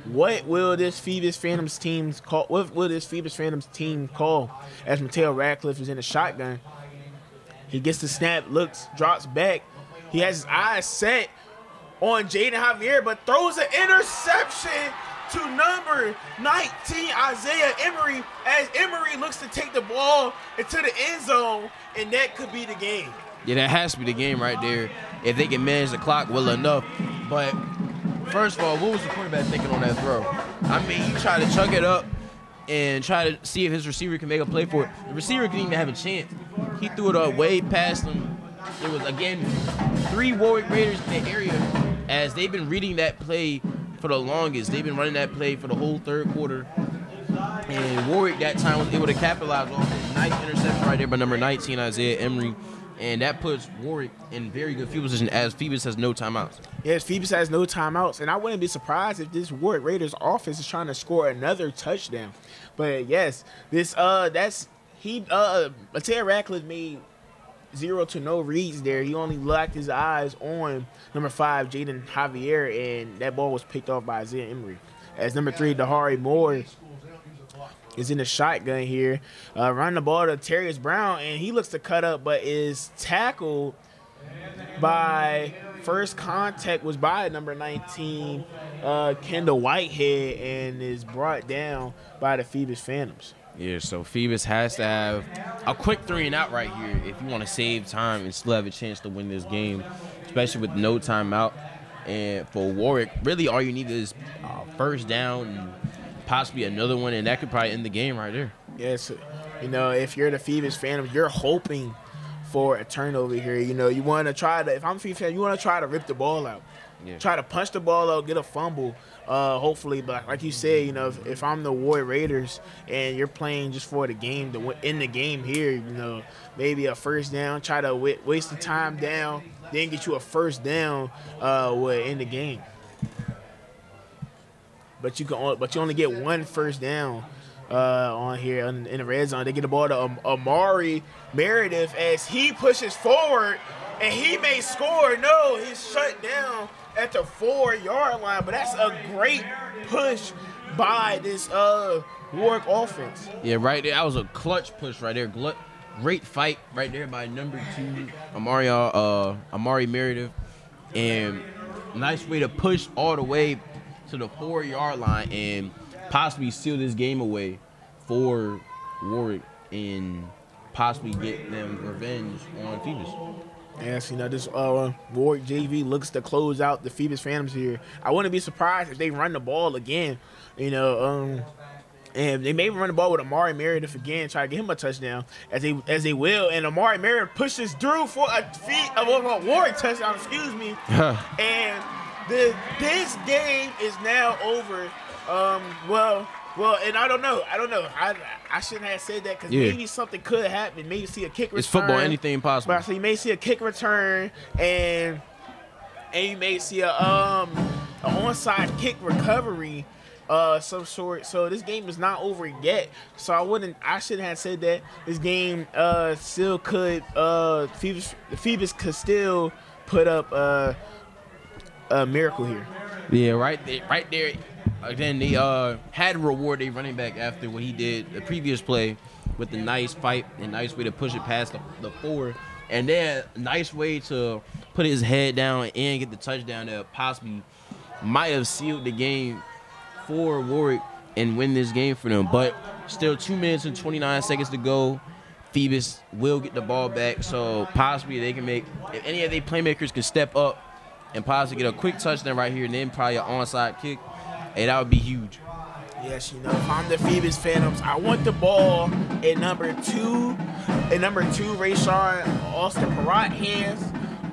what will this Phoebus Phantoms team's call, what will this Phoebus Phantoms team call as Mateo Radcliffe is in a shotgun. He gets the snap, looks, drops back. He has his eyes set on Jaden Javier, but throws an interception to number 19, Isaiah Emery, as Emery looks to take the ball into the end zone, and that could be the game. Yeah, that has to be the game right there, if they can manage the clock well enough. But first of all, what was the quarterback thinking on that throw? I mean, you try to chuck it up and try to see if his receiver can make a play for it. The receiver didn't even have a chance. He threw it up way past him. It was, again, three Warwick Raiders in the area, as they've been reading that play for the longest. They've been running that play for the whole third quarter. And Warwick that time was able to capitalize on it. Nice interception right there by number 19, Isaiah Emery. And that puts Warwick in very good field position, as Phoebus has no timeouts. Yes, Phoebus has no timeouts. And I wouldn't be surprised if this Warwick Raiders offense is trying to score another touchdown. But yes, this Mateo Radcliffe made zero to no reads there. He only locked his eyes on number 5, Jaden Javier, and that ball was picked off by Isaiah Emery. As number 3, Dahari Moore is in the shotgun here, running the ball to Terrius Brown, and he looks to cut up, but is tackled by, first contact was by number 19, Kendall Whitehead, and is brought down by the Phoebus Phantoms. Yeah, so Phoebus has to have a quick 3-and-out right here if you want to save time and still have a chance to win this game, especially with no timeout. And for Warwick, really all you need is first down and possibly another one, and that could probably end the game right there. Yes, you know, if you're the Phoebus Phantom, you're hoping for a turnover here. You know, you want to try to, if I'm a Phoebus fan, you want to try to rip the ball out. Yeah. Try to punch the ball out, get a fumble, hopefully. But like you said, you know, if I'm the Warwick Raiders and you're playing just for the game, to end the game here, you know, maybe a first down, try to waste the time down, then get you a first down, will end the game. But you can, but you only get one first down on here in the red zone. They get the ball to Omari Meredith as he pushes forward, and he may score. No, he's shut down at the 4-yard line, but that's a great push by this Warwick offense. Yeah, right there. That was a clutch push right there. Great fight right there by number 2, Omari Meredith, and nice way to push all the way to the 4-yard line and possibly seal this game away for Warwick and possibly get them revenge on Phoebus. Yes, you know, this Warwick JV looks to close out the Phoebus Phantoms here. I wouldn't be surprised if they run the ball again, you know, and they may run the ball with Omari Meredith again, try to get him a touchdown, as they will. And Omari Meredith pushes through for a Warwick touchdown, excuse me. And this game is now over. Well, and I don't know. I shouldn't have said that, because maybe something could happen. Maybe see a kick return. It's football, anything possible. But so you may see a kick return, and you may see an onside kick recovery, some sort. So this game is not over yet. So I shouldn't have said that. This game still could. Phoebus could still put up a miracle here. Yeah, right there. Again, they had to reward a running back after what he did the previous play with the nice fight and nice way to push it past the 4. And then a nice way to put his head down and get the touchdown that possibly might have sealed the game for Warwick and win this game for them. But still 2 minutes and 29 seconds to go. Phoebus will get the ball back, so possibly they can make, if any of their playmakers can step up and possibly get a quick touchdown right here and then probably an onside kick. Hey, that would be huge. Yes, you know, if I'm the Phoebus Phantoms, I want the ball at number 2, Rayshawn Austin-Perrett hands,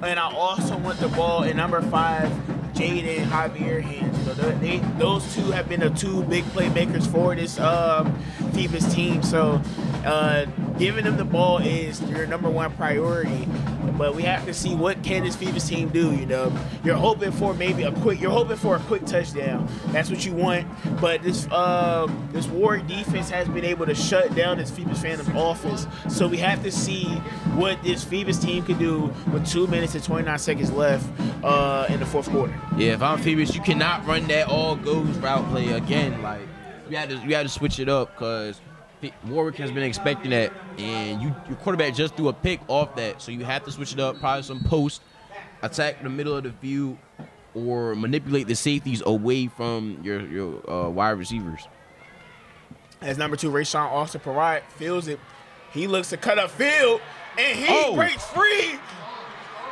and I also want the ball at number 5, Jaden Javier, and you know, those two have been the two big playmakers for this Phoebus team. So giving them the ball is your number one priority. But we have to see what can this Phoebus team do. You know, you're hoping for maybe a quick, you're hoping for a quick touchdown. That's what you want. But this this Warwick defense has been able to shut down this Phoebus Phantoms offense. So we have to see what this Phoebus team can do with 2 minutes and 29 seconds left in the fourth quarter. Yeah, if I'm Phoebus, you cannot run that all goes route play again. Like you had to switch it up because Warwick has been expecting that, and your quarterback just threw a pick off that, so you have to switch it up, probably some post, attack the middle of the field, or manipulate the safeties away from your wide receivers. As number 2, Rayshawn Austin-Perrett feels it. He looks to cut up field, and he breaks free.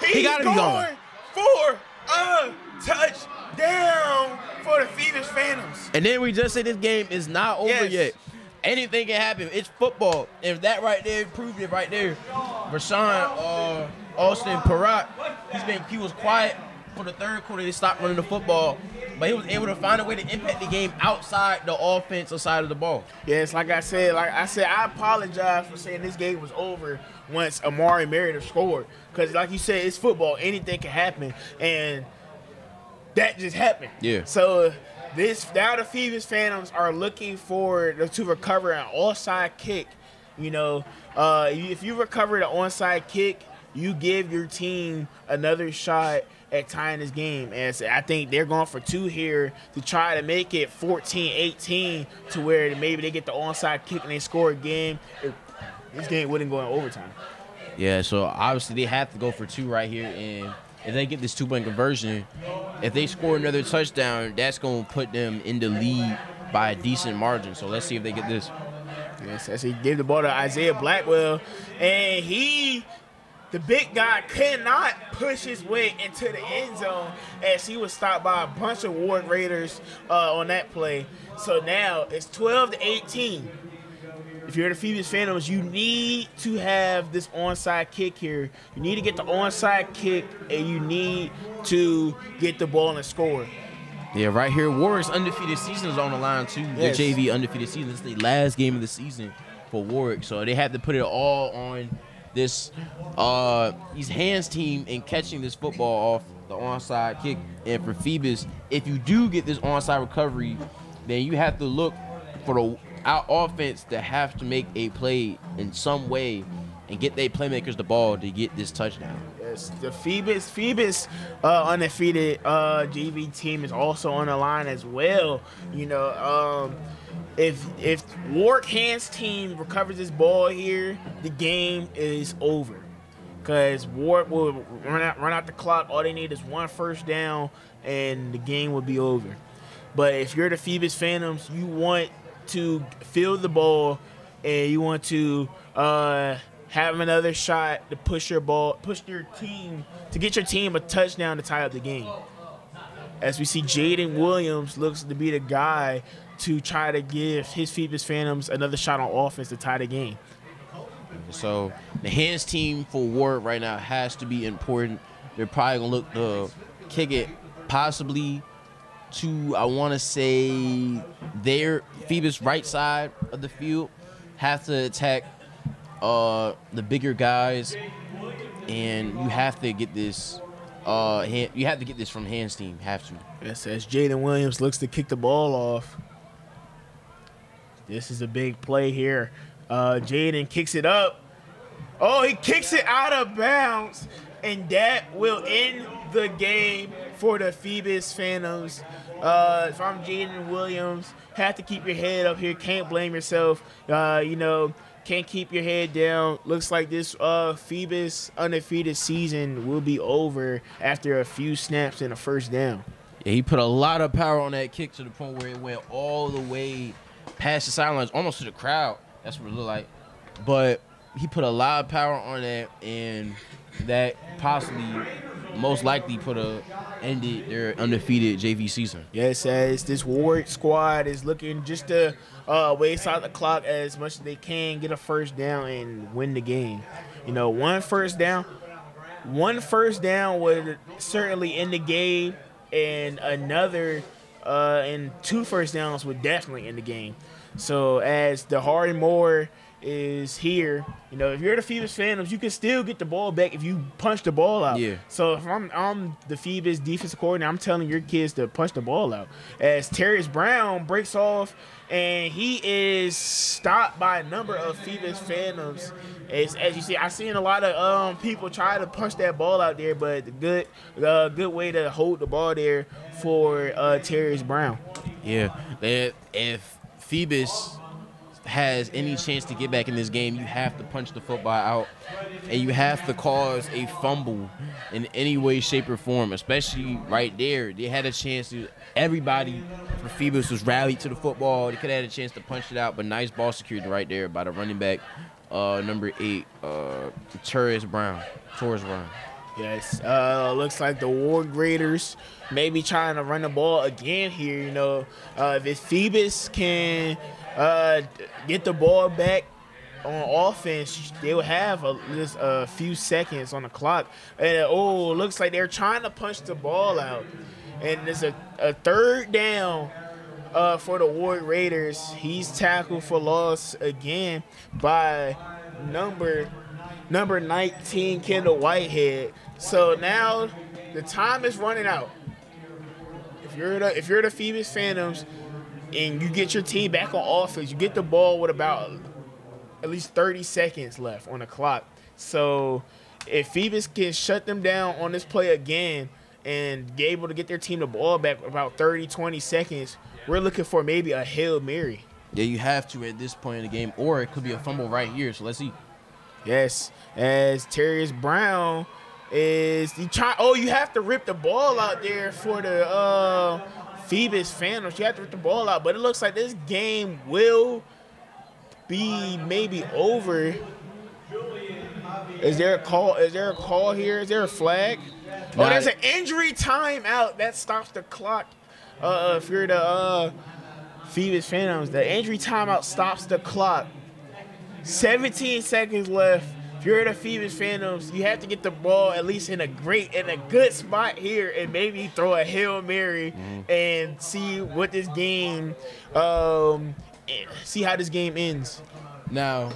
He got it going for a touchdown for the Phoebus Phantoms. And then we just said this game is not over yet. Anything can happen. It's football. If that right there proved it right there. Rayshawn Austin-Perrett, he was quiet for the third quarter. They stopped running the football, but he was able to find a way to impact the game outside the offensive side of the ball. Yes, like I said, I apologize for saying this game was over once Omari Meredith scored, because like you said, it's football. Anything can happen, and that just happened. Yeah. So now the Phoebus Phantoms are looking for to recover an onside kick. You know, if you recover the onside kick, you give your team another shot at tying this game. And so I think they're going for 2 here to try to make it 14-18 to where maybe they get the onside kick and they score again. This game wouldn't go in overtime. Yeah, so obviously they have to go for 2 right here, and if they get this 2-point conversion, if they score another touchdown, that's going to put them in the lead by a decent margin. So let's see if they get this. Yes, as he gave the ball to Isaiah Blackwell, and the big guy cannot push his way into the end zone, as he was stopped by a bunch of Warwick Raiders on that play. So now it's 12-18. If you're the Phoebus Phantoms, you need to have this onside kick here. You need to get the onside kick, and you need to get the ball and score. Yeah, right here, Warwick's undefeated season is on the line too. Yes. Their JV undefeated season. It's the last game of the season for Warwick, so they have to put it all on this these hands team and catching this football off the onside kick. And for Phoebus, if you do get this onside recovery, then you have to look for our offense to have to make a play in some way and get their playmakers the ball to get this touchdown. Yes, the Phoebus undefeated GV team is also on the line as well. You know, if Warwick Hands team recovers this ball here, the game is over, because Warwick will run out the clock. All they need is 1 first down, and the game will be over. But if you're the Phoebus Phantoms, you want to field the ball, and you want to have another shot to get your team a touchdown to tie up the game. As we see, Jayden Williams looks to be the guy to try to give his Phoebus Phantoms another shot on offense to tie the game. So the hands team for Warwick right now has to be important. They're probably gonna look to kick it possibly to, I want to say, their Phoebus right side of the field. Have to attack the bigger guys, and you have to get this. You have to get this from hands team. Have to. Yes, as Jayden Williams looks to kick the ball off. This is a big play here. Jayden kicks it up. Oh, he kicks it out of bounds, and that will end the game for the Phoebus Phantoms. If I'm Jayden Williams, have to keep your head up here. Can't blame yourself. You know, can't keep your head down. Looks like this Phoebus undefeated season will be over after a few snaps and a first down. Yeah, he put a lot of power on that kick to the point where it went all the way past the sidelines, almost to the crowd. That's what it looked like. But he put a lot of power on that, and that possibly, most likely, ended their undefeated JV season. Yes, as this Warwick squad is looking just to waste out the clock as much as they can, get a first down and win the game. You know, one first down would certainly end the game and another and two first downs would definitely end the game. So as Dahari Moore is here, you know, if you're the Phoebus Phantoms, you can still get the ball back if you punch the ball out. Yeah. So if I'm the Phoebus defensive coordinator, I'm telling your kids to punch the ball out. As Terrius Brown breaks off, and he is stopped by a number of Phoebus Phantoms. As you see, I've seen a lot of people try to punch that ball out there, but the good way to hold the ball there for Terrius Brown. Yeah, if Phoebus has any chance to get back in this game, you have to punch the football out, and you have to cause a fumble in any way, shape, or form, especially right there. They had a chance to, everybody for Phoebus was rallied to the football. They could have had a chance to punch it out, but nice ball security right there by the running back, number 8, Terrius Brown. Yes, looks like the Warwick Raiders may be trying to run the ball again here. You know, if Phoebus can get the ball back on offense, they will have just a few seconds on the clock. And oh, looks like they're trying to punch the ball out. And there's a third down for the Warwick Raiders. He's tackled for loss again by number 19, Kendall Whitehead. So now the time is running out. If you're the Phoebus Phantoms, and you get your team back on offense, you get the ball with about at least 30 seconds left on the clock. So if Phoebus can shut them down on this play again and be able to get their team the ball back about 30, 20 seconds, we're looking for maybe a Hail Mary. Yeah, you have to at this point in the game, or it could be a fumble right here. So let's see. Yes, as Terrius Brown is you have to rip the ball out there for the Phoebus Phantoms. You have to rip the ball out, but it looks like this game will be maybe over. Is there a call? Is there a call here? Is there a flag? Oh, there's an injury timeout that stops the clock. If you're the Phoebus Phantoms, the injury timeout stops the clock. 17 seconds left. If you're the Phoebus Phantoms, you have to get the ball at least in a good spot here, and maybe throw a Hail Mary and see what this game, see how this game ends. Now,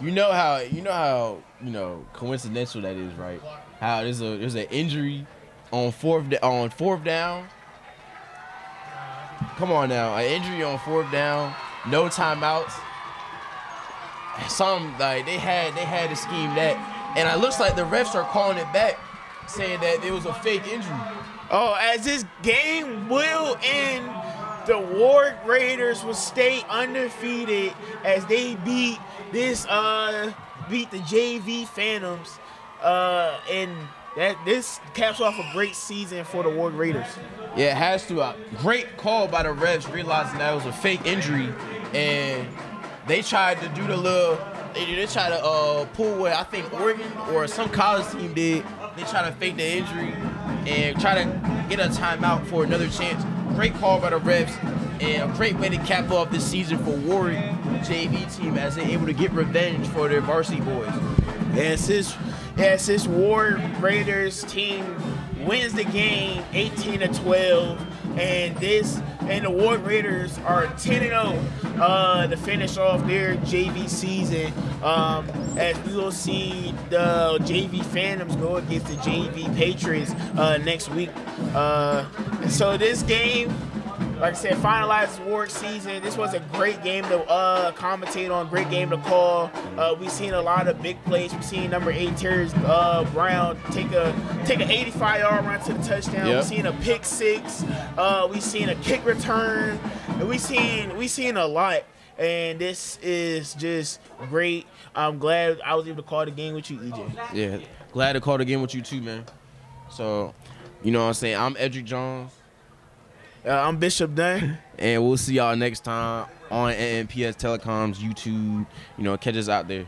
you know how coincidental that is, right? How there's an injury on fourth down. Come on now, an injury on fourth down, no timeouts. Some, like, they had a scheme that, and it looks like the refs are calling it back, saying that it was a fake injury. Oh, as this game will end, the Warwick Raiders will stay undefeated as they beat the JV Phantoms, and this caps off a great season for the Warwick Raiders. Yeah, it has to. A great call by the refs, realizing that it was a fake injury, and they tried to do the little, they tried to pull what I think Oregon or some college team did. They tried to fake the injury and try to get a timeout for another chance. Great call by the refs, and a great way to cap off this season for Warwick JV team as they're able to get revenge for their varsity boys. Yes, this Warwick Raiders team wins the game 18-12, and the Warwick Raiders are 10-0 to finish off their JV season. As we will see the JV Phantoms go against the JV Patriots next week. So this game, like I said, finalizes Warwick season. This was a great game to commentate on, great game to call. We've seen a lot of big plays. We've seen number 8 Terrius Brown take an 85-yard run to the touchdown. Yep. We've seen a pick six. We've seen a kick return. And we've seen a lot. And this is just great. I'm glad I was able to call the game with you, EJ. Yeah, glad to call the game with you too, man. So, you know what I'm saying? I'm Edric Jones. I'm Bishop Dunn. And we'll see y'all next time on NPS Telecoms, YouTube. You know, catch us out there.